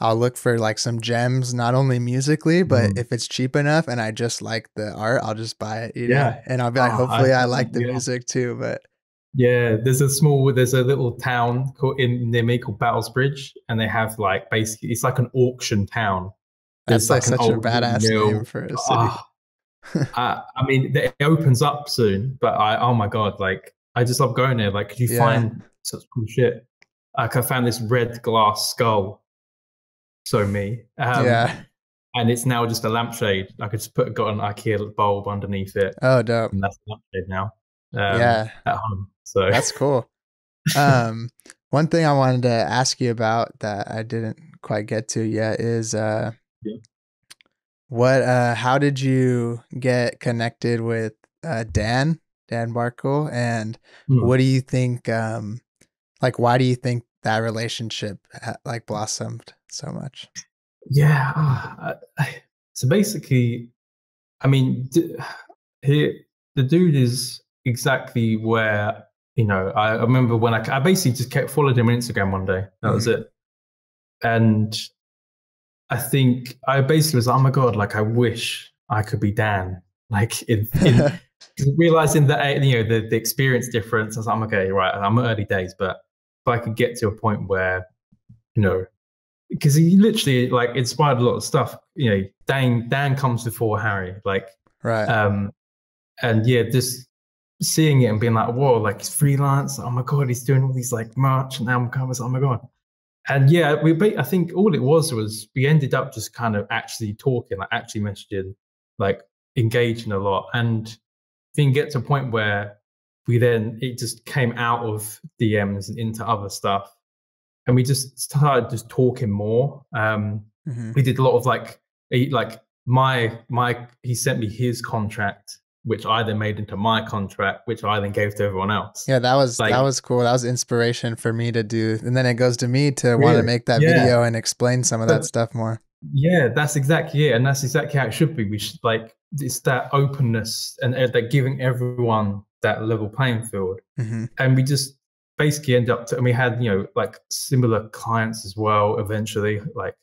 I'll look for like some gems, not only musically, but mm. if it's cheap enough and I just like the art, I'll just buy it. You yeah, know? And I'll be like, oh, hopefully I, I like the yeah. music too. But yeah, there's a small there's a little town called in near me called Battlesbridge, and they have like basically it's like an auction town. There's That's like, like such a badass mill. name for a city. Oh. uh, I mean, it opens up soon, but I, oh my God, like, I just love going there. Like, could you yeah. find such cool shit? Like, I found this red glass skull. So me. Um, yeah. And it's now just a lampshade. I could just put, got an IKEA bulb underneath it. Oh, dope. And that's a lampshade now. Um, yeah. At home. So that's cool. um, one thing I wanted to ask you about that I didn't quite get to yet is, uh, yeah. What, uh, how did you get connected with, uh, Dan, Dan Barkle? And mm. what do you think, um, like, why do you think that relationship like blossomed so much? Yeah. Uh, I, so basically, I mean, he, the dude is exactly where, you know, I, I remember when I, I basically just kept following him on Instagram one day, that mm. was it. And I think I basically was like, oh my God, like I wish I could be Dan. Like in, in realizing that, you know, the, the experience difference, I was like, I'm okay, right, I'm early days, but if I could get to a point where, you know, because he literally like inspired a lot of stuff, you know, Dan, Dan comes before Harry, like, right. Um, and yeah, just seeing it and being like, whoa, like he's freelance. Oh my God, he's doing all these like merch and album covers. Oh my God. And yeah, we. I think all it was was we ended up just kind of actually talking, like actually messaging, like engaging a lot, and then get to a point where we then it just came out of D Ms and into other stuff, and we just started just talking more. Um, mm-hmm. We did a lot of like, like my my. He sent me his contract, which I then made into my contract, which I then gave to everyone else. Yeah, that was like, that was cool. That was inspiration for me to do. And then it goes to me to really? want to make that yeah. video and explain some of that, that stuff more. Yeah, that's exactly it. And that's exactly how it should be. We should like, it's that openness and uh, that giving everyone that level playing field. Mm-hmm. And we just basically end up, to, and we had, you know, like similar clients as well, eventually, like,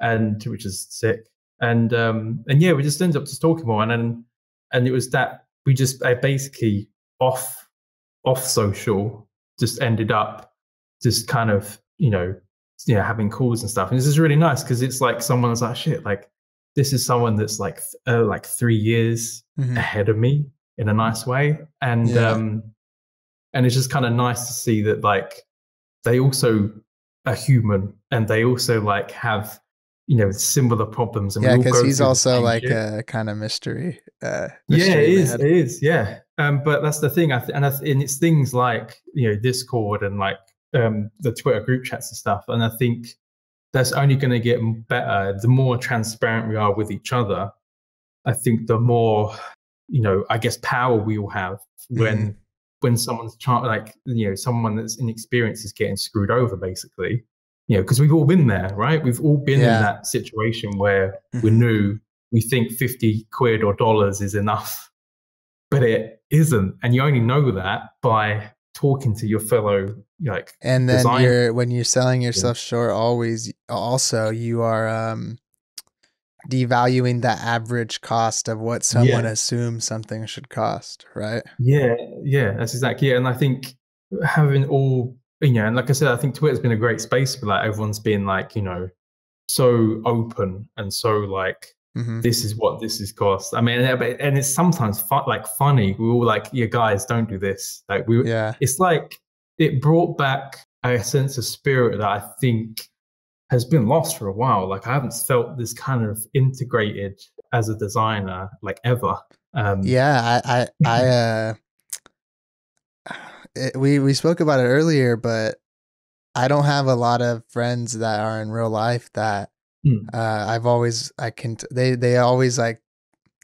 and which is sick. And, um, and yeah, we just ended up just talking more. And then, And it was that we just I basically off off social just ended up just kind of, you know, you know, having calls and stuff. And this is really nice because it's like someone's like, shit, like this is someone that's like uh, like three years mm-hmm. ahead of me in a nice way. And yeah. um, and it's just kind of nice to see that like they also are human and they also like have, you know, similar problems. And yeah, because he's also like a kind of mystery. Uh, mystery yeah, it is. It is. Yeah. Um, but that's the thing. I th and, I th and it's things like, you know, Discord and like um, the Twitter group chats and stuff. And I think that's only going to get better. The more transparent we are with each other, I think the more, you know, I guess power we will have when mm-hmm. when someone's like, you know, someone that's inexperienced is getting screwed over, basically. you know, because we've all been there, right? We've all been yeah. in that situation where mm-hmm. we're new, we think fifty quid or dollars is enough, but it isn't. And you only know that by talking to your fellow, like, and then you're, when you're selling yourself short, always also you are um, devaluing the average cost of what someone yeah. assumes something should cost, right? Yeah, yeah, that's exactly it. And I think having all, you know, and like I said, I think Twitter's been a great space for that. Everyone's been like, you know, so open and so like, mm-hmm. this is what this is cost. I mean, and it's sometimes fun, like funny. We're all like, yeah, guys, don't do this. Like we, yeah. It's like it brought back a sense of spirit that I think has been lost for a while. Like I haven't felt this kind of integrated as a designer like ever. Um, yeah, I, I, I uh, it, we we spoke about it earlier, but I don't have a lot of friends that are in real life that. Uh, I've always, I can, they, they always like,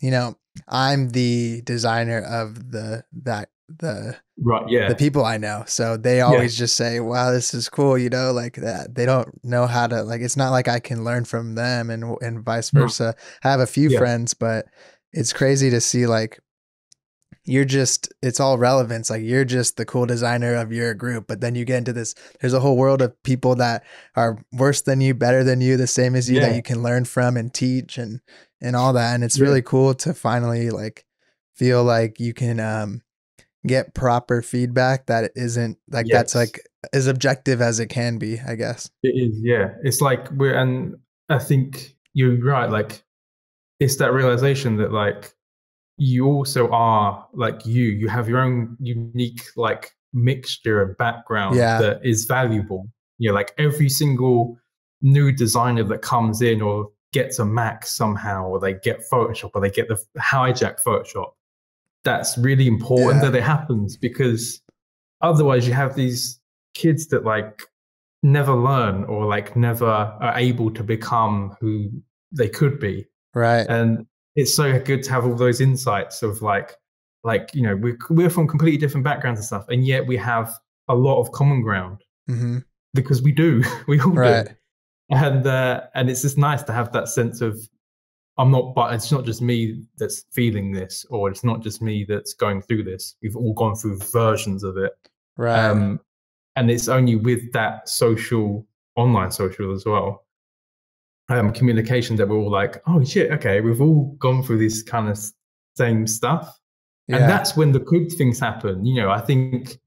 you know, I'm the designer of the, that, the, right, yeah. the people I know. So they always yeah. just say, wow, this is cool. You know, like that, they don't know how to, like, it's not like I can learn from them and, and vice versa. No. I have a few yeah. friends, but it's crazy to see like, you're just, it's all relevance. Like you're just the cool designer of your group, but then you get into this, there's a whole world of people that are worse than you, better than you, the same as you yeah. that you can learn from and teach and, and all that. And it's yeah. really cool to finally like feel like you can um, get proper feedback that isn't like, yes. that's like as objective as it can be, I guess. It is. Yeah. It's like we're, and I think you're right. Like it's that realization that like, you also are like you, you have your own unique like mixture and background yeah. that is valuable. You know, like every single new designer that comes in or gets a Mac somehow, or they get Photoshop or they get the hijack Photoshop. That's really important yeah. that it happens, because otherwise you have these kids that like never learn or like never are able to become who they could be. Right. And it's so good to have all those insights of like, like, you know, we're, we're from completely different backgrounds and stuff. And yet we have a lot of common ground mm-hmm. because we do, we all right. do. And, uh, and it's just nice to have that sense of I'm not, but it's not just me that's feeling this, or it's not just me that's going through this. We've all gone through versions of it. Right. Um, and it's only with that social, online social as well. Um, communication that we're all like, oh shit, okay, we've all gone through this kind of same stuff. Yeah. And that's when the good things happen. You know, I think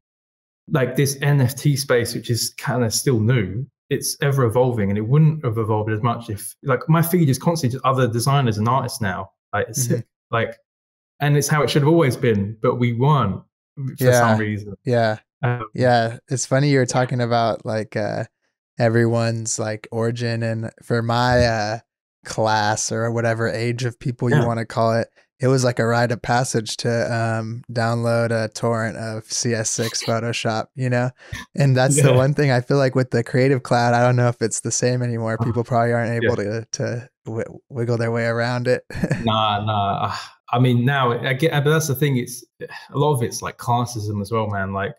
like this N F T space, which is kind of still new, it's ever evolving, and it wouldn't have evolved as much if like my feed is constantly just other designers and artists now. Like it's mm-hmm. sick. Like, and it's how it should have always been, but we weren't for yeah. some reason. Yeah. Um, yeah. It's funny you were talking about like, uh, everyone's like origin, and for my uh class or whatever age of people you yeah. want to call it, it was like a rite of passage to um download a torrent of C S six Photoshop, you know. And that's yeah. the one thing I feel like with the Creative Cloud, I don't know if it's the same anymore. People probably aren't able yeah. to to w wiggle their way around it. nah nah I mean, now I get, but that's the thing, it's a lot of it's like classism as well, man. Like,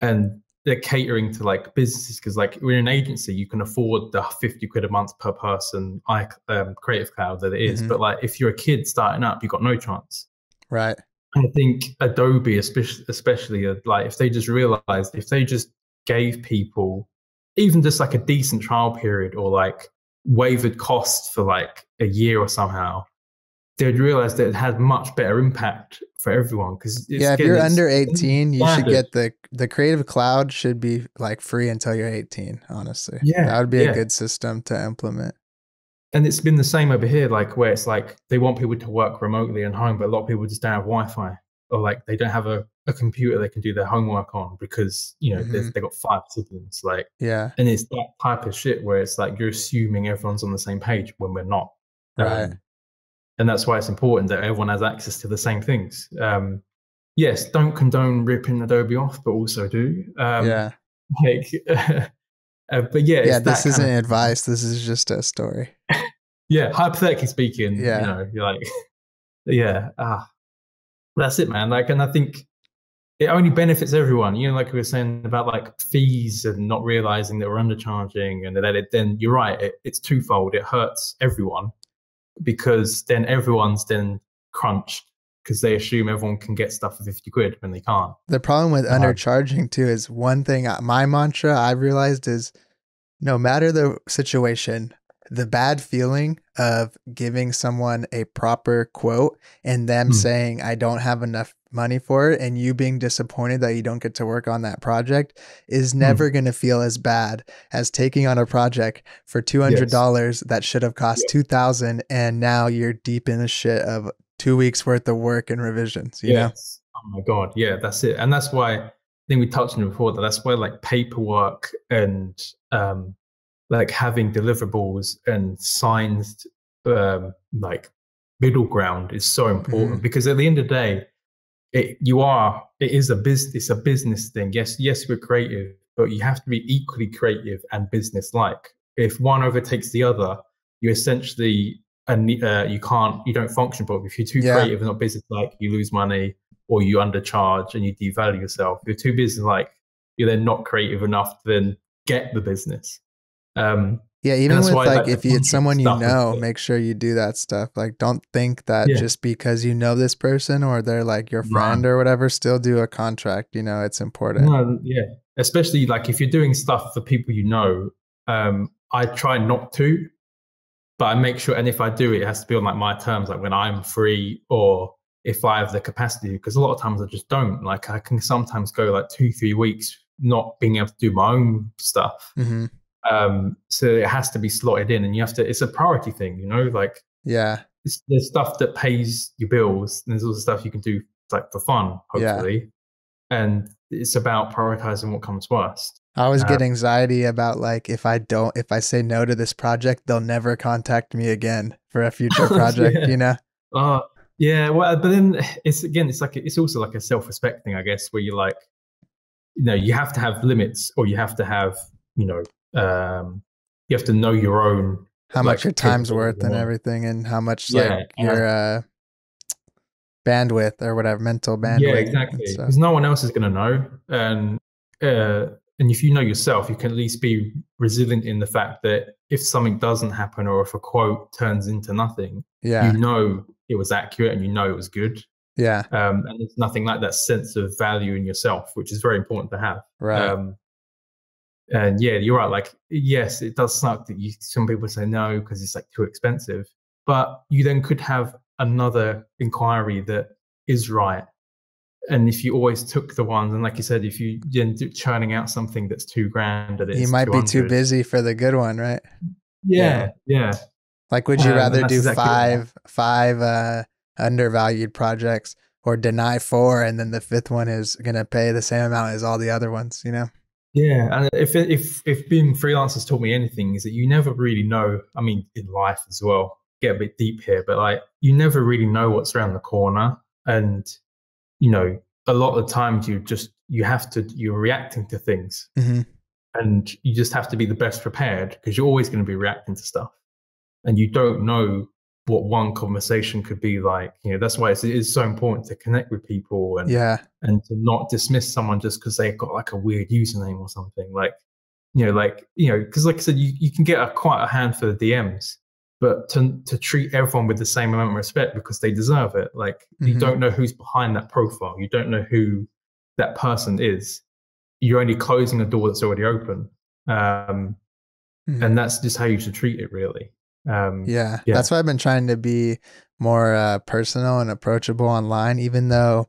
and they're catering to like businesses, because like we're an agency, you can afford the fifty quid a month per person I um, Creative Cloud that it is. Mm-hmm. But like if you're a kid starting up, you've got no chance. Right. I think Adobe especially, especially like if they just realized, if they just gave people even just like a decent trial period or like wavered cost for like a year or somehow, they'd realize that it had much better impact for everyone. Because yeah, if you're under eighteen, you should get the the Creative Cloud should be like free until you're eighteen. Honestly, yeah, that would be yeah. a good system to implement. And it's been the same over here, like where it's like they want people to work remotely and home, but a lot of people just don't have Wi-Fi, or like they don't have a a computer they can do their homework on because you know mm-hmm. they've, they've got five siblings. Like yeah, and it's that type of shit where it's like you're assuming everyone's on the same page when we're not. Um, right. And that's why it's important that everyone has access to the same things. Um, yes, don't condone ripping Adobe off, but also do. Um, yeah. Like, uh, uh, but yeah. Yeah, this isn't kind of advice. This is just a story. yeah, hypothetically speaking, yeah. you know, you're like, yeah, ah, that's it, man. Like, and I think it only benefits everyone. You know, like we were saying about like fees and not realizing that we're undercharging, and that it, then you're right, it, it's twofold. It hurts everyone because then everyone's then crunched because they assume everyone can get stuff for fifty quid when they can't. The problem with undercharging too is one thing, my mantra I've realized is no matter the situation, the bad feeling of giving someone a proper quote and them mm. saying, I don't have enough money for it, and you being disappointed that you don't get to work on that project is never mm. going to feel as bad as taking on a project for two hundred dollars yes. that should have cost yeah. two thousand dollars, and now you're deep in the shit of two weeks worth of work and revisions, you yes. know? Oh my God. Yeah, that's it. And that's why I think we touched on it before, that that's why like paperwork and, um, like having deliverables and signed um, like middle ground is so important mm-hmm. because at the end of the day, it, you are, it is a business, it's a business thing. Yes, yes, we're creative, but you have to be equally creative and business-like. If one overtakes the other, you essentially, uh, you can't, you don't function properly. If you're too yeah. creative and not business-like, you lose money or you undercharge and you devalue yourself. If you're too business-like, you're then not creative enough to then get the business. Um, yeah, even with why, like, like if it's someone you know, make sure you do that stuff. Like, don't think that yeah. just because you know this person or they're like your friend yeah. or whatever, still do a contract. You know, it's important. No, yeah, especially like if you're doing stuff for people you know. Um, I try not to, but I make sure. And if I do, it has to be on like my terms, like when I'm free or if I have the capacity. Because a lot of times I just don't. Like, I can sometimes go like two, three weeks not being able to do my own stuff. Mm-hmm. Um, so it has to be slotted in, and you have to, it's a priority thing, you know, like, yeah, it's, there's stuff that pays your bills and there's also stuff you can do like for fun, hopefully. Yeah. And it's about prioritizing what comes first. I always um, get anxiety about like, if I don't, if I say no to this project, they'll never contact me again for a future project, yeah. you know? Uh, yeah. Well, but then it's, again, it's like, it's also like a self-respect thing, I guess, where you're like, you know, you have to have limits, or you have to have, you know, um you have to know your own, how much like, your time's worth and everything, and how much yeah, like your uh bandwidth or whatever, mental bandwidth. Yeah, exactly, because no one else is going to know. And uh and if you know yourself, you can at least be resilient in the fact that if something doesn't happen, or if a quote turns into nothing, yeah, you know it was accurate and you know it was good. Yeah. Um and there's nothing like that sense of value in yourself, which is very important to have, right? um And yeah, you're right. Like, yes, it does suck that you, some people say no because it's like too expensive, but you then could have another inquiry that is right. And if you always took the ones, and like you said, if you end up churning out something that's two grand, you might be too busy for the good one, right? Yeah, yeah. yeah. Like, would you um, rather do exactly five, five uh, undervalued projects, or deny four, and then the fifth one is going to pay the same amount as all the other ones, you know? Yeah, and if if if being freelancers taught me anything, is that you never really know. I mean, in life as well, get a bit deep here, but like, you never really know what's around the corner, and you know, a lot of times you just you have to you're reacting to things, mm-hmm. and you just have to be the best prepared, because you're always going to be reacting to stuff, and you don't know what one conversation could be like. You know, that's why it's, it's so important to connect with people, and yeah, and to not dismiss someone just because they've got like a weird username or something. Like, you know, like, you know, because like I said, you, you can get a, quite a handful of D Ms, but to, to treat everyone with the same amount of respect because they deserve it. Like, mm-hmm. you don't know who's behind that profile. You don't know who that person is. You're only closing a door that's already open. Um, mm-hmm. And that's just how you should treat it, really. Um, yeah, yeah, that's why I've been trying to be more uh, personal and approachable online, even though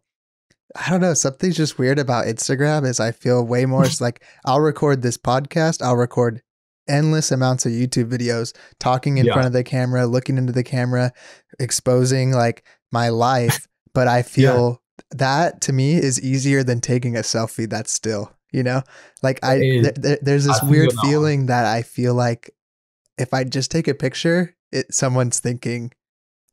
I don't know, something's just weird about Instagram is I feel way more like I'll record this podcast, I'll record endless amounts of YouTube videos, talking in yeah. front of the camera, looking into the camera, exposing like my life. But I feel yeah. that to me is easier than taking a selfie that's still, you know, like I, th th there's this I weird feel feeling that I feel like if I just take a picture, it, someone's thinking,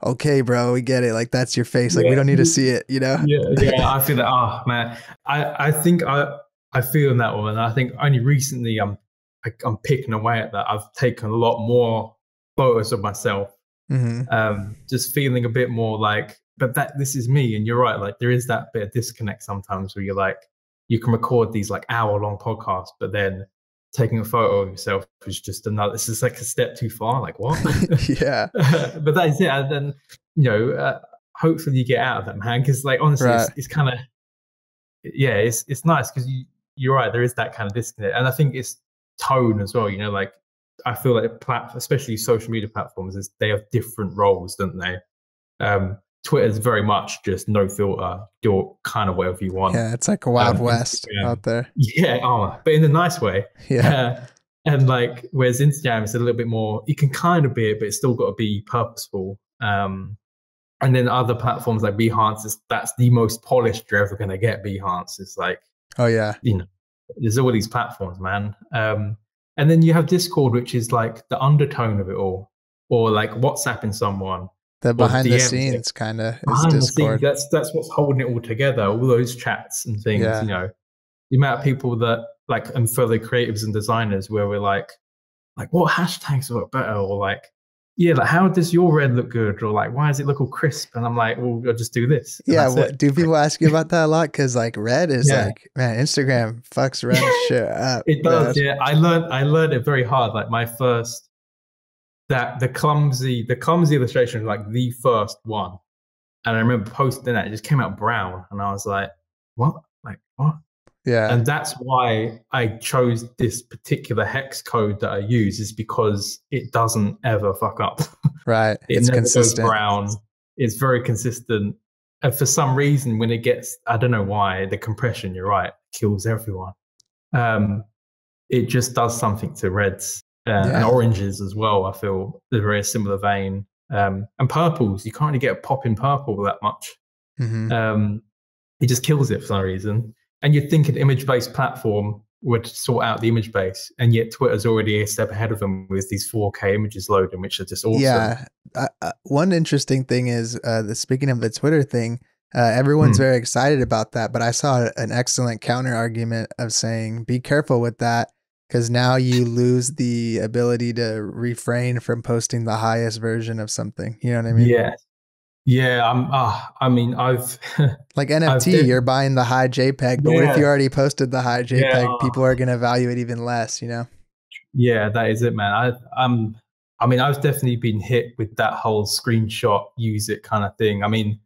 okay, bro, we get it. Like, that's your face. Like, yeah. we don't need to see it, you know? Yeah, yeah. I feel that, oh, man. I, I think I, I feel in that one. And I think only recently I'm, I, I'm picking away at that. I've taken a lot more photos of myself. Mm-hmm. um, just feeling a bit more like, but that this is me. And you're right, like there is that bit of disconnect sometimes where you're like, you can record these like hour long podcasts, but then taking a photo of yourself is just another, it's just like a step too far. Like what? Yeah. But that is it. And then, you know, uh, hopefully you get out of that, man. Cause like, honestly, right. it's, it's kind of, yeah, it's, it's nice. Cause you, you're right. There is that kind of disconnect. And I think it's tone as well. You know, like I feel like plat, especially social media platforms, is they have different roles, don't they? Um, Twitter's very much just no filter, do kind of whatever you want. Yeah, it's like a wild um, west Instagram. Out there. Yeah, oh, but in a nice way. Yeah. Uh, and like, whereas Instagram is a little bit more, you can kind of be it, but it's still got to be purposeful. Um, and then other platforms like Behance, is, that's the most polished you're ever going to get. Behance is like, oh yeah, you know, there's all these platforms, man. Um, and then you have Discord, which is like the undertone of it all, or like WhatsApping someone. The behind the scenes kind of is Discord. That's that's what's holding it all together. All those chats and things, yeah. You know, the amount of people that like, and for the creatives and designers, where we're like, like what hashtags work better, or like, yeah, like how does your red look good, or like why does it look all crisp? And I'm like, well, I'll just do this. Yeah, what, do people ask you about that a lot? Because like red is yeah. like, man, Instagram fucks red shit up. It does. Man. Yeah, I learned I learned it very hard. Like my first. That the clumsy, the clumsy illustration was like the first one. And I remember posting that, it just came out brown. And I was like, what? Like, what? Yeah. And that's why I chose this particular hex code that I use, is because it doesn't ever fuck up. Right. it it's never consistent. Goes brown. It's very consistent. And for some reason, when it gets, I don't know why, the compression, you're right, kills everyone. Um, it just does something to reds. Uh, yeah. And oranges as well, I feel they're very similar vein. Um, and purples, you can't really get a pop in purple that much. Mm-hmm. um, it just kills it for some reason. And you'd think an image-based platform would sort out the image base, and yet Twitter's already a step ahead of them with these four K images loading, which are just awesome. Yeah. Uh, uh, one interesting thing is, uh, the, speaking of the Twitter thing, uh, everyone's mm. very excited about that, but I saw an excellent counter-argument of saying, be careful with that, because now you lose the ability to refrain from posting the highest version of something. You know what I mean? Yeah. Yeah. I'm, uh, I mean, I've... like N F T, I've, you're buying the high JPEG, but yeah. What if you already posted the high JPEG? Yeah. People are going to value it even less, you know? Yeah, that is it, man. I, I'm, I mean, I've definitely been hit with that whole screenshot, use it kind of thing. I mean,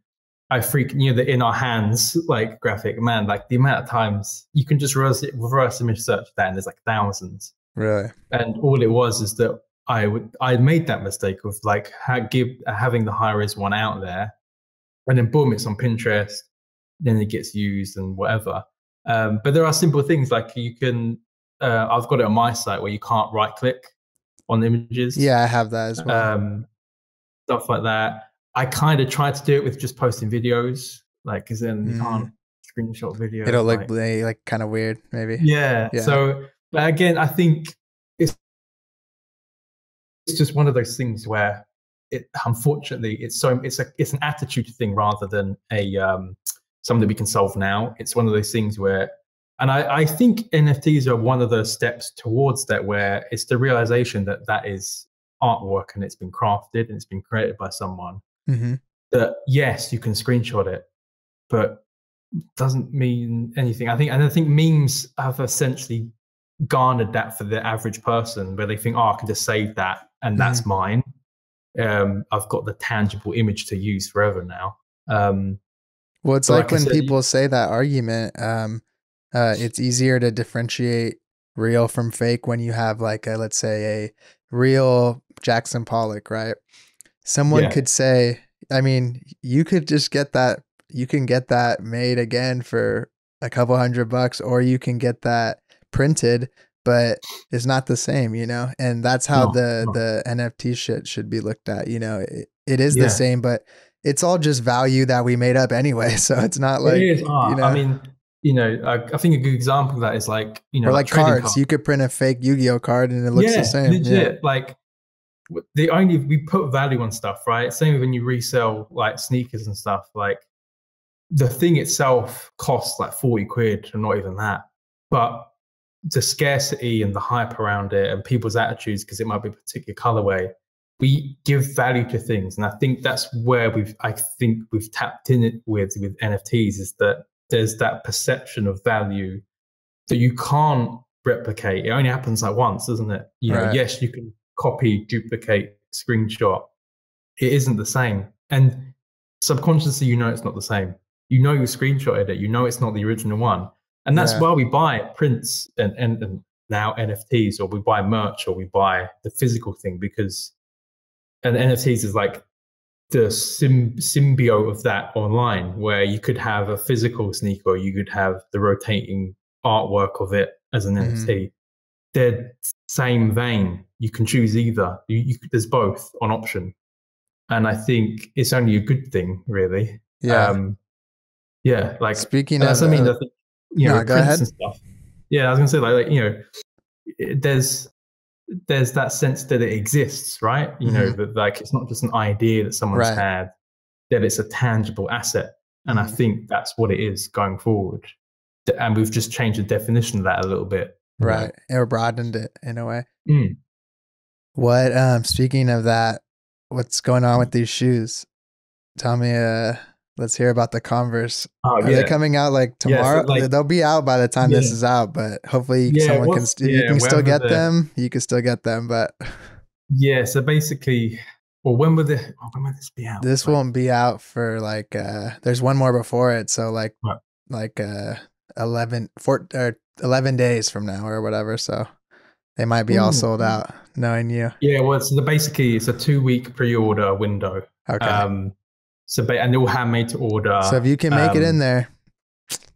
I freaking, you know, the in our hands, like graphic, man, like the amount of times you can just reverse, it, reverse image search that, and there's like thousands. Really? And all it was is that I would, I made that mistake of like ha give, having the high-res one out there, and then boom, it's on Pinterest, then it gets used and whatever. Um, but there are simple things like you can, uh, I've got it on my site where you can't right-click on images. Yeah, I have that as well. Um, stuff like that. I kind of tried to do it with just posting videos, like, because then you mm. can't screenshot videos. It'll look like, like, like kind of weird, maybe. Yeah. yeah. So, but again, I think it's it's just one of those things where, it unfortunately, it's so it's a it's an attitude thing rather than a um, something that we can solve now. It's one of those things where, and I I think N F Ts are one of those steps towards that, where it's the realization that that is artwork and it's been crafted and it's been created by someone. Mm-hmm. That yes, you can screenshot it, but doesn't mean anything. I think, and I think memes have essentially garnered that for the average person, where they think, "Oh, I can just save that, and mm-hmm. that's mine. Um, I've got the tangible image to use forever now." Um, well, it's like, like when said, people say that argument. Um, uh, it's easier to differentiate real from fake when you have, like, a, let's say, a real Jackson Pollock, right? Someone yeah. could say, I mean, you could just get that, you can get that made again for a couple hundred bucks, or you can get that printed, but it's not the same, you know? And that's how no, the, no. the N F T shit should be looked at, you know? It, it is yeah. the same, but it's all just value that we made up anyway. So it's not like, it is, uh, you know, I mean, you know, I, I think a good example of that is like, you know, or like, like cards, cards. You could print a fake Yu-Gi-Oh card and it looks yeah, the same. Legit. Yeah. Like, the only we put value on stuff, right? Same when you resell like sneakers and stuff, like the thing itself costs like forty quid and not even that, but the scarcity and the hype around it and people's attitudes, because it might be a particular colorway, we give value to things. And I think that's where we've, I think we've tapped in with, with N F Ts, is that there's that perception of value that you can't replicate. It only happens like once, doesn't it? You right. know, yes, you can copy, duplicate, screenshot. It isn't the same. And subconsciously, you know, it's not the same. You know, you screenshotted it. You know, it's not the original one. And that's yeah. why we buy prints and, and, and now N F Ts, or we buy merch, or we buy the physical thing, because and N F Ts is like the symb symbiote of that online, where you could have a physical sneaker, or you could have the rotating artwork of it as an mm-hmm. N F T. They're same vein. You can choose either. You, you, there's both on option. And I think it's only a good thing, really. Yeah. Um, yeah. Like speaking of, I mean, uh, you know, no, go ahead. And stuff. Yeah, I was gonna say, like, like you know, it, there's there's that sense that it exists, right? You mm-hmm. know, that like it's not just an idea that someone's right. had, that it's a tangible asset. And mm-hmm. I think that's what it is going forward. And we've just changed the definition of that a little bit. Right. Know? Or broadened it in a way. Mm. What um speaking of that, what's going on with these shoes? Tell me, uh, let's hear about the Converse. Oh, yeah. Are they coming out like tomorrow? Yeah, so like, they'll be out by the time yeah. this is out, but hopefully yeah, someone can, st yeah, you can still get the, them. You can still get them, but. Yeah. So basically, well, when will, the, oh, when will this be out? This like, won't be out for like, uh, there's one more before it. So like, right. like, uh, eleven, four, or eleven days from now or whatever. So they might be Ooh. all sold out, knowing you. Yeah. Well, so the, basically it's a two week pre-order window. Okay. Um, So, and they're all handmade to order. So if you can make um, it in there.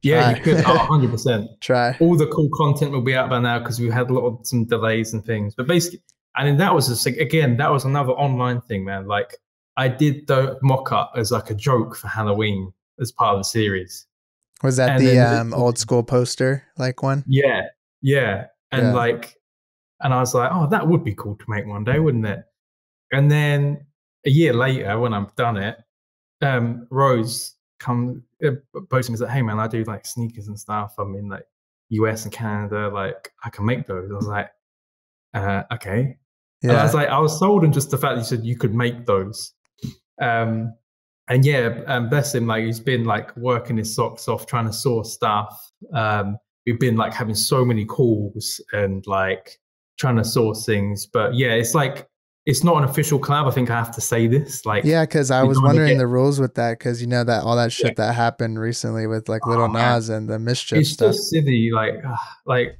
Yeah, right. you could. Oh, one hundred percent. Try. All the cool content will be out by now, because we had a lot of some delays and things. But basically, I mean, that was, just, again, that was another online thing, man. Like, I did the mock-up as like a joke for Halloween as part of the series. Was that and the um, old school poster, like one? Yeah, yeah. And yeah. like, and I was like, oh, that would be cool to make one day, wouldn't it? And then a year later, when I've done it, um Rose come uh, posting me, like, hey man, I do like sneakers and stuff. I'm in like U S and Canada, like I can make those. I was like, uh okay. Yeah. And I was like, I was sold on just the fact that you said you could make those. Um and yeah, um bless him, like he's been like working his socks off trying to source stuff. Um we've been like having so many calls and like trying to source things. But yeah, it's like it's not an official collab. I think I have to say this. Like, yeah, because I was wondering get... the rules with that, because you know that all that shit yeah. that happened recently with like oh, Little Nas man. and the mischief it's stuff. It's just silly. Like, like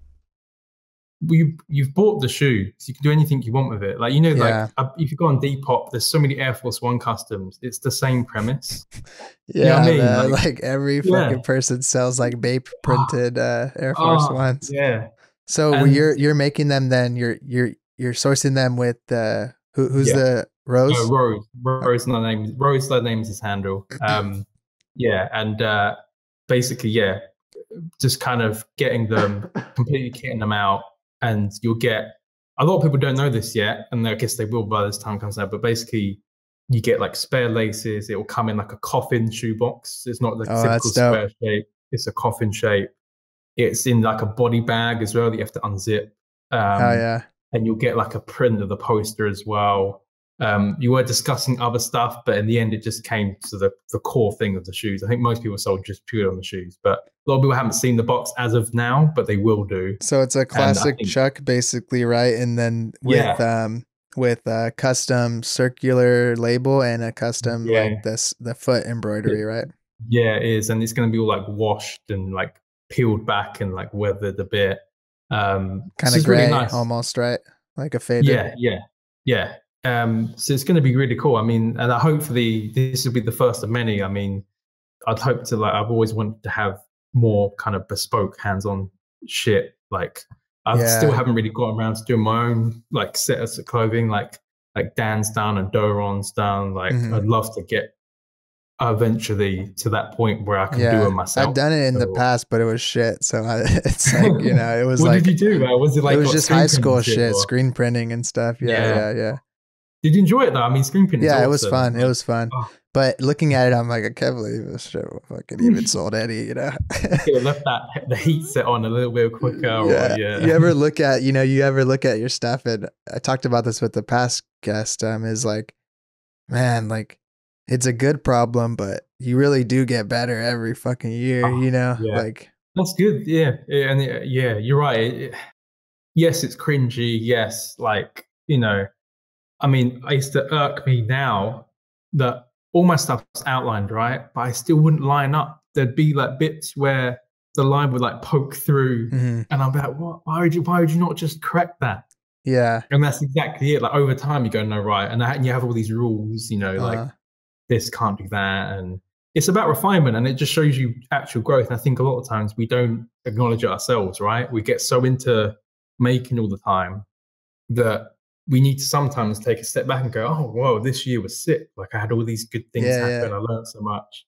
you you've bought the shoe, so you can do anything you want with it. Like, you know, yeah. like if you go on Depop, there's so many Air Force One customs. It's the same premise. yeah, you know what I mean? Like, like every fucking yeah. person sells like Bape printed uh, Air Force oh, Ones. Yeah. So and, you're you're making them then. You're you're you're sourcing them with the. Uh, Who, who's yeah. the Rose? Uh, Rose. Rose, my name. Rose, that name is his handle. Um, yeah, and uh, basically, yeah, just kind of getting them, completely kitting them out, and you'll get a lot of people don't know this yet, and I guess they will by this time comes out. But basically, you get like spare laces. It will come in like a coffin shoebox. It's not like oh, a typical square shape. It's a coffin shape. It's in like a body bag as well that you have to unzip. Um, oh yeah. And you'll get like a print of the poster as well. Um, you were discussing other stuff, but in the end, it just came to the, the core thing of the shoes. I think most people sold just purely on the shoes, but a lot of people haven't seen the box as of now, but they will do. So it's a classic think, Chuck basically, right? And then with yeah. um, with a custom circular label and a custom yeah. like this the foot embroidery, it, right? Yeah, it is. And it's going to be all like washed and like peeled back and like weathered a bit. Um kind of gray, really nice. Almost right, like a faded. Yeah, yeah, yeah. Um so it's going to be really cool. I mean, and I hopefully this will be the first of many. I mean, I'd hope to, like, I've always wanted to have more kind of bespoke hands-on shit. Like I yeah. still haven't really gotten around to doing my own like set of clothing, like like Dan's done and Doron's done. Like mm-hmm. I'd love to get eventually to that point where I can yeah, do it myself. I've done it in so. the past, but it was shit. So I, it's like, you know, it was what like, did you do? Man? Was it like, it was just high school shit, shit screen printing and stuff. Yeah, yeah. Yeah. Yeah. Did you enjoy it though? I mean, screen printing. Yeah, it was fun. It was fun. Oh. But looking at it, I'm like, I can't believe this shit fucking even sold any, you know? Yeah, left that, the heat set on a little bit quicker. Yeah. Or, yeah. You ever look at, you know, you ever look at your stuff, and I talked about this with the past guest um, is like, man, like it's a good problem, but you really do get better every fucking year, oh, you know? Yeah. Like that's good. Yeah. yeah. And uh, yeah, you're right. It, it, yes, it's cringy. Yes. Like, you know, I mean, it used to irk me now that all my stuff's outlined, right? But I still wouldn't line up. There'd be like bits where the line would like poke through, mm-hmm. and I'm like, what? Why would you? Why would you not just correct that? Yeah, and that's exactly it. Like over time, you go, no, right, and, and you have all these rules, you know, uh-huh. like this can't do that, and it's about refinement, and it just shows you actual growth. And I think a lot of times we don't acknowledge it ourselves, right? We get so into making all the time that we need to sometimes take a step back and go, oh, whoa, this year was sick. Like I had all these good things yeah, happen. Yeah. I learned so much.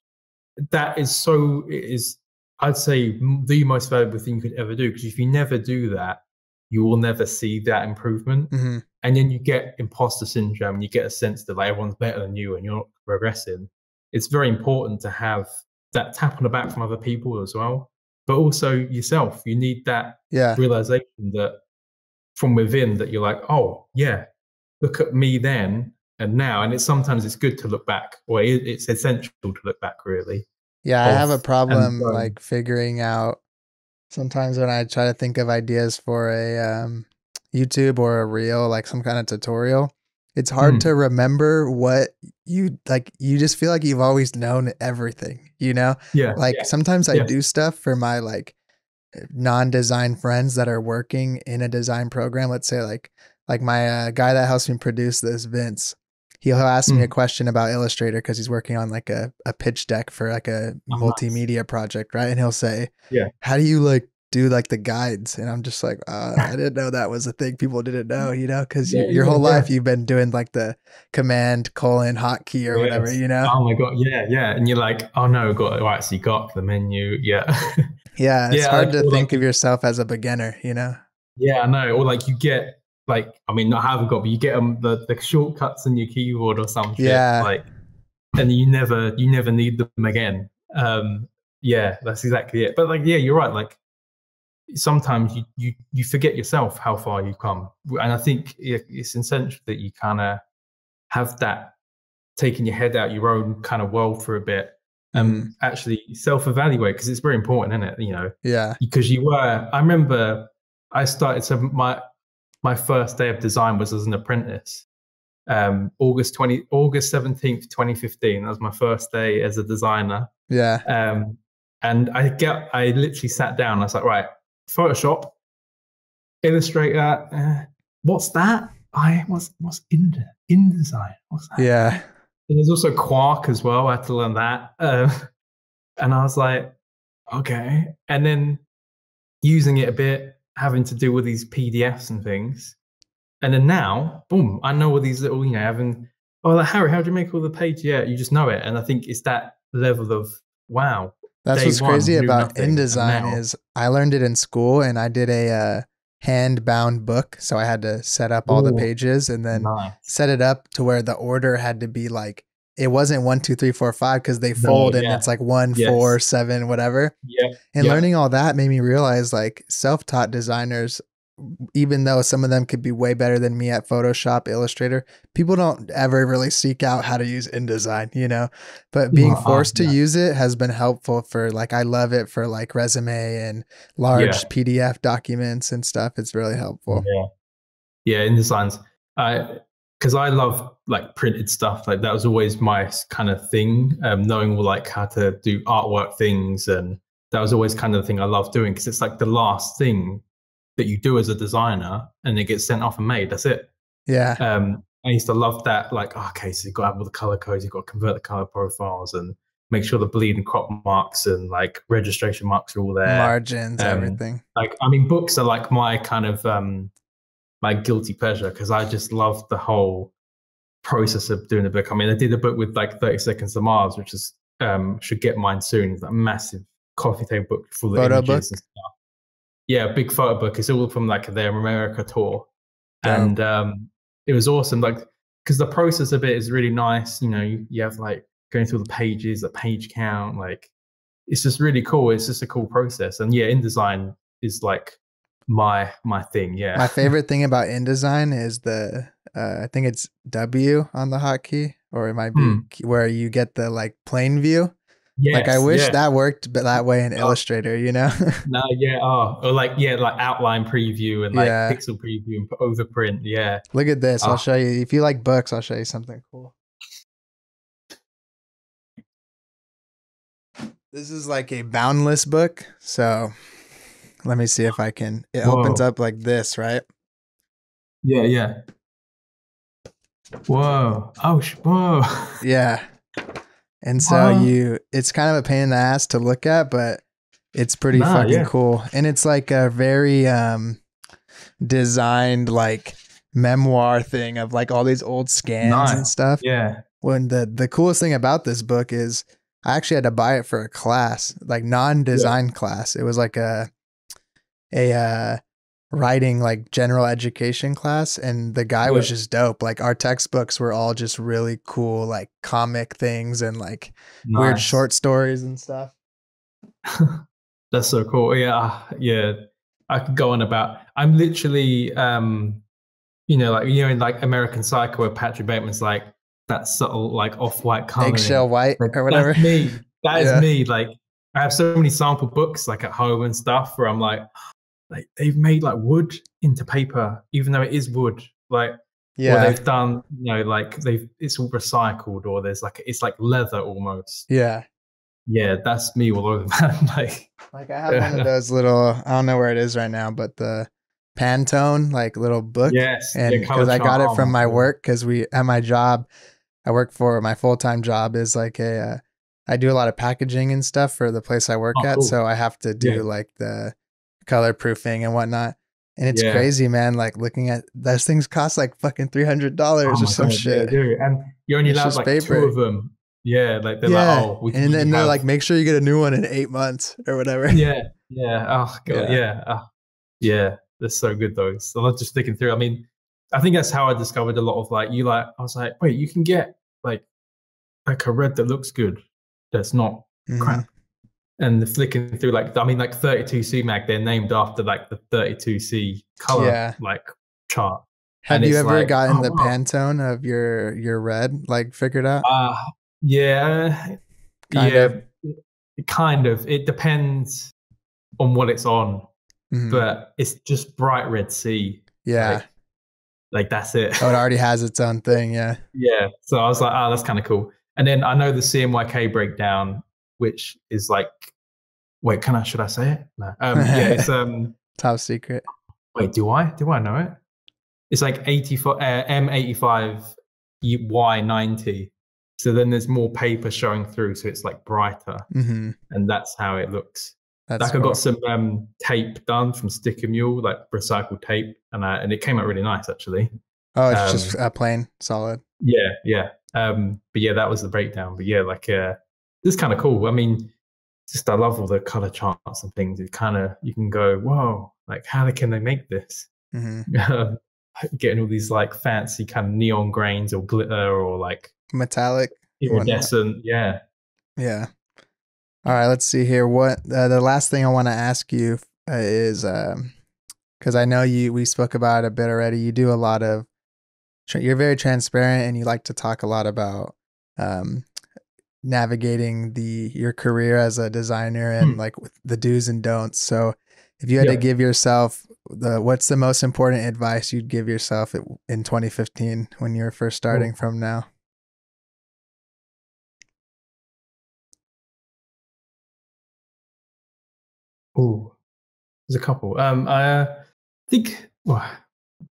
That is so, it is, I'd say the most valuable thing you could ever do. Because if you never do that, you will never see that improvement. Mm-hmm. And then you get imposter syndrome. And you get a sense that like everyone's better than you and you're not progressing. It's very important to have that tap on the back from other people as well. But also yourself, you need that yeah. realization that, from within, that you're like, oh yeah, look at me then and now. And it's sometimes it's good to look back, or it, it's essential to look back, really. Yeah, of, I have a problem and, um, like figuring out sometimes when I try to think of ideas for a um, YouTube or a reel, like some kind of tutorial. It's hard mm. to remember what you like. You just feel like you've always known everything, you know? Yeah. Like yeah, sometimes I yeah. do stuff for my like non-design friends that are working in a design program. Let's say like like my uh, guy that helps me produce this, Vince, he'll ask mm. me a question about Illustrator because he's working on like a, a pitch deck for like a oh, multimedia nice. project, right? And he'll say, yeah, how do you like do like the guides? And I'm just like, uh, I didn't know that was a thing people didn't know, you know, because yeah, you, your yeah, whole yeah. life you've been doing like the command colon hotkey or yeah, whatever, you know? Oh my God, yeah, yeah. And you're like, oh no, got, I actually got the menu, yeah. Yeah, it's yeah, hard like, to think like, of yourself as a beginner, you know? Yeah, I know. Or like you get, like, I mean, I haven't got, but you get um, the, the shortcuts in your keyboard or something. Yeah. Like, and you never, you never need them again. Um, yeah, that's exactly it. But like, yeah, you're right. Like sometimes you, you, you forget yourself how far you've come. And I think it's essential that you kind of have that, taking your head out your own kind of world for a bit. Um, actually self-evaluate, because it's very important, isn't it? You know, yeah. Because you were, I remember I started, so my my first day of design was as an apprentice. Um, August seventeenth, twenty fifteen. That was my first day as a designer. Yeah. Um, and I get, I literally sat down. I was like, right, Photoshop, Illustrator. Uh, what's that? I what's what's in InDesign? What's that? Yeah. And there's also Quark as well. I had to learn that. Uh, and I was like, okay. And then using it a bit, having to do with these P D Fs and things. And then now, boom, I know all these little, you know, having, oh, like, Harry, how do you make all the page? Yeah, you just know it. And I think it's that level of, wow. That's what's one, crazy about InDesign is I learned it in school and I did a, uh, hand-bound book, so I had to set up all Ooh, the pages and then nice. set it up to where the order had to be like, it wasn't one two three four five because they fold no, yeah. and it's like one yes. four seven whatever yeah and yeah. learning all that made me realize like self-taught designers, even though some of them could be way better than me at Photoshop, Illustrator, people don't ever really seek out how to use InDesign, you know, but being oh, forced oh, yeah. to use it has been helpful for like, I love it for like resume and large yeah. P D F documents and stuff. It's really helpful. Yeah. Yeah. InDesign's, I, cause I love like printed stuff. Like that was always my kind of thing. Um, knowing like how to do artwork things. And that was always kind of the thing I love doing. Cause it's like the last thing that you do as a designer and it gets sent off and made. That's it. Yeah. Um, I used to love that. Like, okay, so you've got to have all the color codes, you've got to convert the color profiles and make sure the bleed and crop marks and like registration marks are all there. Margins, um, everything. Like, I mean, books are like my kind of, um, my guilty pleasure. Cause I just love the whole process of doing a book. I mean, I did a book with like thirty seconds to Mars, which is, um, should get mine soon. It's a massive coffee table book full of images and stuff. Yeah, big photo book. It's all from like their America tour. Damn. And um, it was awesome. Like, because the process of it is really nice. You know, you, you have like going through the pages, the page count. Like, it's just really cool. It's just a cool process. And yeah, InDesign is like my my thing. Yeah. My favorite thing about InDesign is the uh, I think it's W on the hotkey, or it might be mm. where you get the like plain view. Yes, like I wish yeah. that worked, but that way in oh. Illustrator, you know? no, yeah. Oh, or like, yeah, like outline preview and like yeah. pixel preview and overprint. Yeah. Look at this. Oh. I'll show you. If you like books, I'll show you something cool. This is like a boundless book. So let me see if I can, it Whoa. opens up like this, right? Yeah. Yeah. Whoa. Oh, whoa. Yeah. And so um, you, it's kind of a pain in the ass to look at, but it's pretty nah, fucking yeah. cool. And it's like a very um, designed like memoir thing of like all these old scans nice. and stuff. Yeah. When the, the coolest thing about this book is I actually had to buy it for a class, like non-design yeah. class. It was like a, a uh, writing like general education class. And the guy yeah. was just dope. Like our textbooks were all just really cool, like comic things and like nice. weird short stories and stuff. That's so cool. Yeah. Yeah. I could go on about, I'm literally, um, you know, like, you know, in like American Psycho where Patrick Bateman's like that subtle, like off-white coloring. Eggshell white like, or whatever. That's me. That yeah. is me. Like I have so many sample books like at home and stuff where I'm like, like they've made like wood into paper, even though it is wood. Like, yeah, or they've done, you know, like they've it's all recycled, or there's like it's like leather almost. Yeah, yeah, that's me all over, man. Like, like I have yeah. one of those little, I don't know where it is right now, but the Pantone like little book. Yes, and because I got it from my work, because we at my job, I work for my full time job is like a, uh, I do a lot of packaging and stuff for the place I work oh, at, cool. so I have to do yeah. like the color proofing and whatnot, and it's yeah. crazy, man. Like looking at those things cost like fucking three hundred dollars oh or some God, shit. Yeah, and you're only allowed like paper. two of them. Yeah, like they're yeah. like, oh, we and then they're have... like, make sure you get a new one in eight months or whatever. Yeah, yeah. Oh God, yeah, yeah. Oh, yeah. That's so good though. So I'm not just sticking through. I mean, I think that's how I discovered a lot of like you like. I was like, wait, you can get like like a red that looks good. That's not mm-hmm. crap. And the flicking through, like, I mean, like thirty-two C mag, they're named after like the thirty-two C color, yeah. like chart. Have and you ever like, gotten oh, the wow. Pantone of your, your red, like figured out? Uh, yeah. Kind yeah. Of. Kind of. It depends on what it's on, mm-hmm. but it's just bright red C. Yeah. Like, like that's it. Oh, it already has its own thing. Yeah. Yeah. So I was like, oh, that's kind of cool. And then I know the C M Y K breakdown, which is like, wait, can I, should I say it? No. Um, yeah, it's um, top secret. Wait, do I? Do I know it? It's like eighty-five, M eighty-five, Y ninety. So then there's more paper showing through, so it's like brighter. Mm-hmm. And that's how it looks. That's like cool. I got some um, tape done from Sticker Mule, like recycled tape, and I, and it came out really nice, actually. Oh, it's um, just uh, plain, solid. Yeah, yeah. Um, but yeah, that was the breakdown. But yeah, like... Uh, This is kind of cool. I mean, just I love all the color charts and things. It kind of, you can go, whoa, like how can they make this? Mm-hmm. Getting all these like fancy kind of neon grains or glitter or like metallic, iridescent. Yeah. Yeah. All right. Let's see here. What uh, the last thing I want to ask you uh, is because um, I know you, we spoke about it a bit already. You do a lot of, you're very transparent and you like to talk a lot about, um, navigating the your career as a designer and hmm. like the do's and don'ts. So if you had yeah. to give yourself the what's the most important advice you'd give yourself in twenty fifteen when you were first starting oh. from now? Oh, there's a couple. Um, I think well, I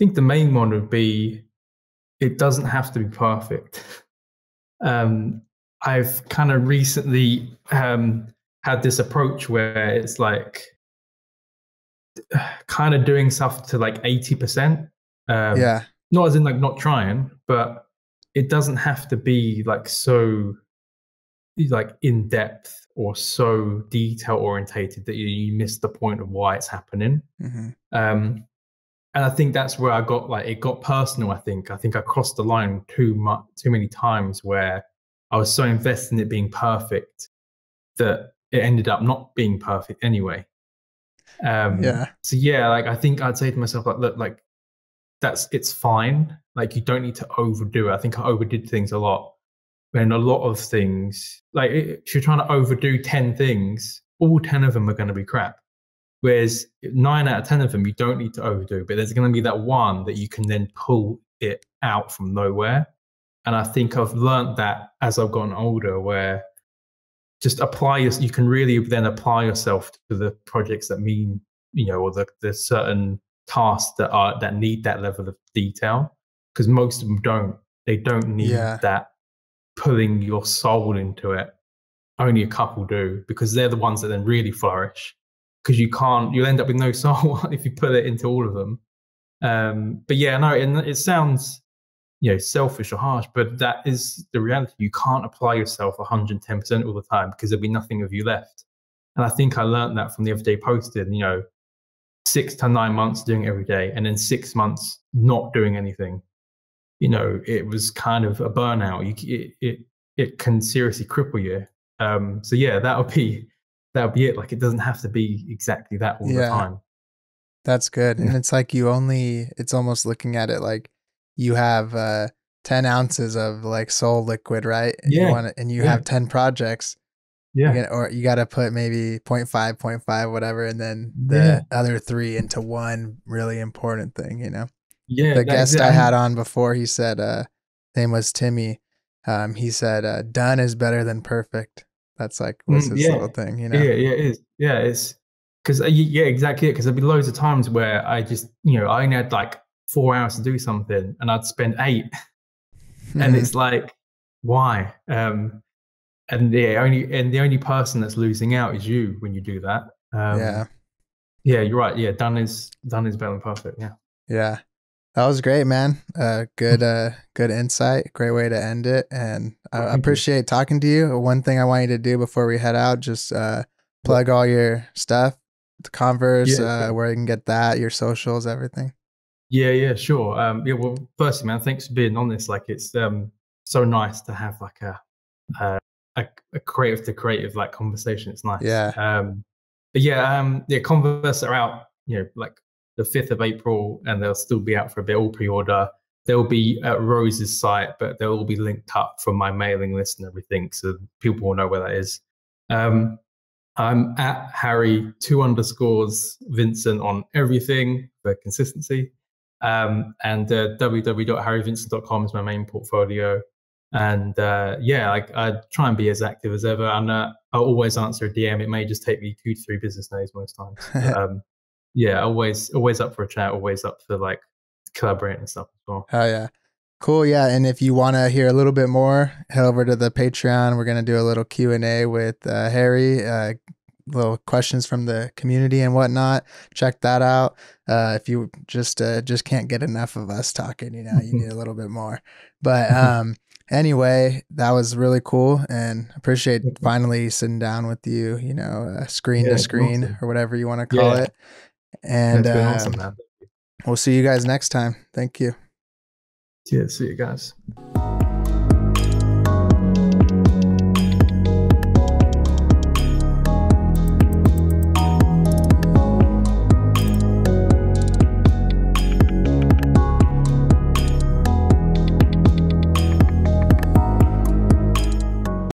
think the main one would be it doesn't have to be perfect. Um, I've kind of recently um, had this approach where it's like kind of doing stuff to like eighty percent. Um, yeah. Not as in like not trying, but it doesn't have to be like so like in depth or so detail orientated that you, you miss the point of why it's happening. Mm-hmm. um, and I think that's where I got like it got personal. I think I think I crossed the line too much, too many times where I was so invested in it being perfect that it ended up not being perfect anyway. Um, yeah. So yeah, like I think I'd say to myself, like, look, like that's it's fine. Like, you don't need to overdo it. I think I overdid things a lot. And a lot of things, like if you're trying to overdo ten things, all ten of them are going to be crap. Whereas nine out of ten of them, you don't need to overdo, but there's going to be that one that you can then pull it out from nowhere. And I think I've learned that as I've gotten older, where just apply your, you can really then apply yourself to the projects that mean, you know, or the, the certain tasks that are, that need that level of detail, because most of them don't, they don't need yeah. that pulling your soul into it. Only a couple do, because they're the ones that then really flourish. Because you can't, you'll end up with no soul if you put it into all of them. Um, but yeah, no, and it sounds, you know, selfish or harsh, but that is the reality. You can't apply yourself one hundred ten percent all the time, because there'll be nothing of you left. And I think I learned that from the other day posted, you know, six to nine months doing it every day, and then six months not doing anything. You know, it was kind of a burnout. You, it, it, it can seriously cripple you. Um, so yeah, that'll be... that'll be it. Like, it doesn't have to be exactly that all yeah. the time. That's good. And it's like, you only, it's almost looking at it like you have uh, ten ounces of like soul liquid, right? And yeah. you want to, and you yeah. have ten projects. Yeah. You can, or you got to put maybe zero point five, zero point five, whatever. And then the yeah. other three into one really important thing, you know? Yeah. The guest exactly. I had on before, he said, uh, name was Timmy. Um, he said, uh, done is better than perfect. That's like was his yeah. little thing, you know. Yeah, yeah, it is. Yeah, it's because yeah, exactly. Because there'd be loads of times where I just, you know, I only had like four hours to do something, and I'd spend eight, mm-hmm. and it's like, why? Um, and yeah, only and the only person that's losing out is you when you do that. Um, yeah, yeah, you're right. Yeah, done is done is better than perfect. Yeah, yeah, that was great, man. Uh, good, uh, good insight. Great way to end it. And I appreciate talking to you. One thing I want you to do before we head out, just uh, plug all your stuff, the Converse, yeah, uh, where you can get that, your socials, everything. Yeah, yeah, sure. Um, yeah, well, firstly, man, thanks for being on this. Like, it's um, so nice to have like a, uh, a a creative to creative like conversation. It's nice. Yeah. Um, but yeah, um, yeah, Converse are out. You know, like. The fifth of April, and they'll still be out for a bit, all pre-order. They'll be at Rose's site, but they'll all be linked up from my mailing list and everything, so people will know where that is. Um, I'm at Harry two underscores Vincent on everything for consistency. Um, and uh, w w w dot harry vincent dot com is my main portfolio. And uh, yeah, I, I try and be as active as ever. And uh, I'll always answer a D M. It may just take me two to three business days most times. But, um, yeah, always always up for a chat, always up for like collaborating and stuff as well. Oh yeah. Cool. Yeah. And if you want to hear a little bit more, head over to the Patreon. We're going to do a little Q and A with uh, Harry, uh, little questions from the community and whatnot. Check that out. Uh, if you just uh, just can't get enough of us talking, you know, you need a little bit more. But um, anyway, that was really cool, and appreciate finally sitting down with you, you know, uh, screen yeah, to screen awesome. Or whatever you want to call yeah. it. And um, awesome, we'll see you guys next time. Thank you. Yeah, see you guys.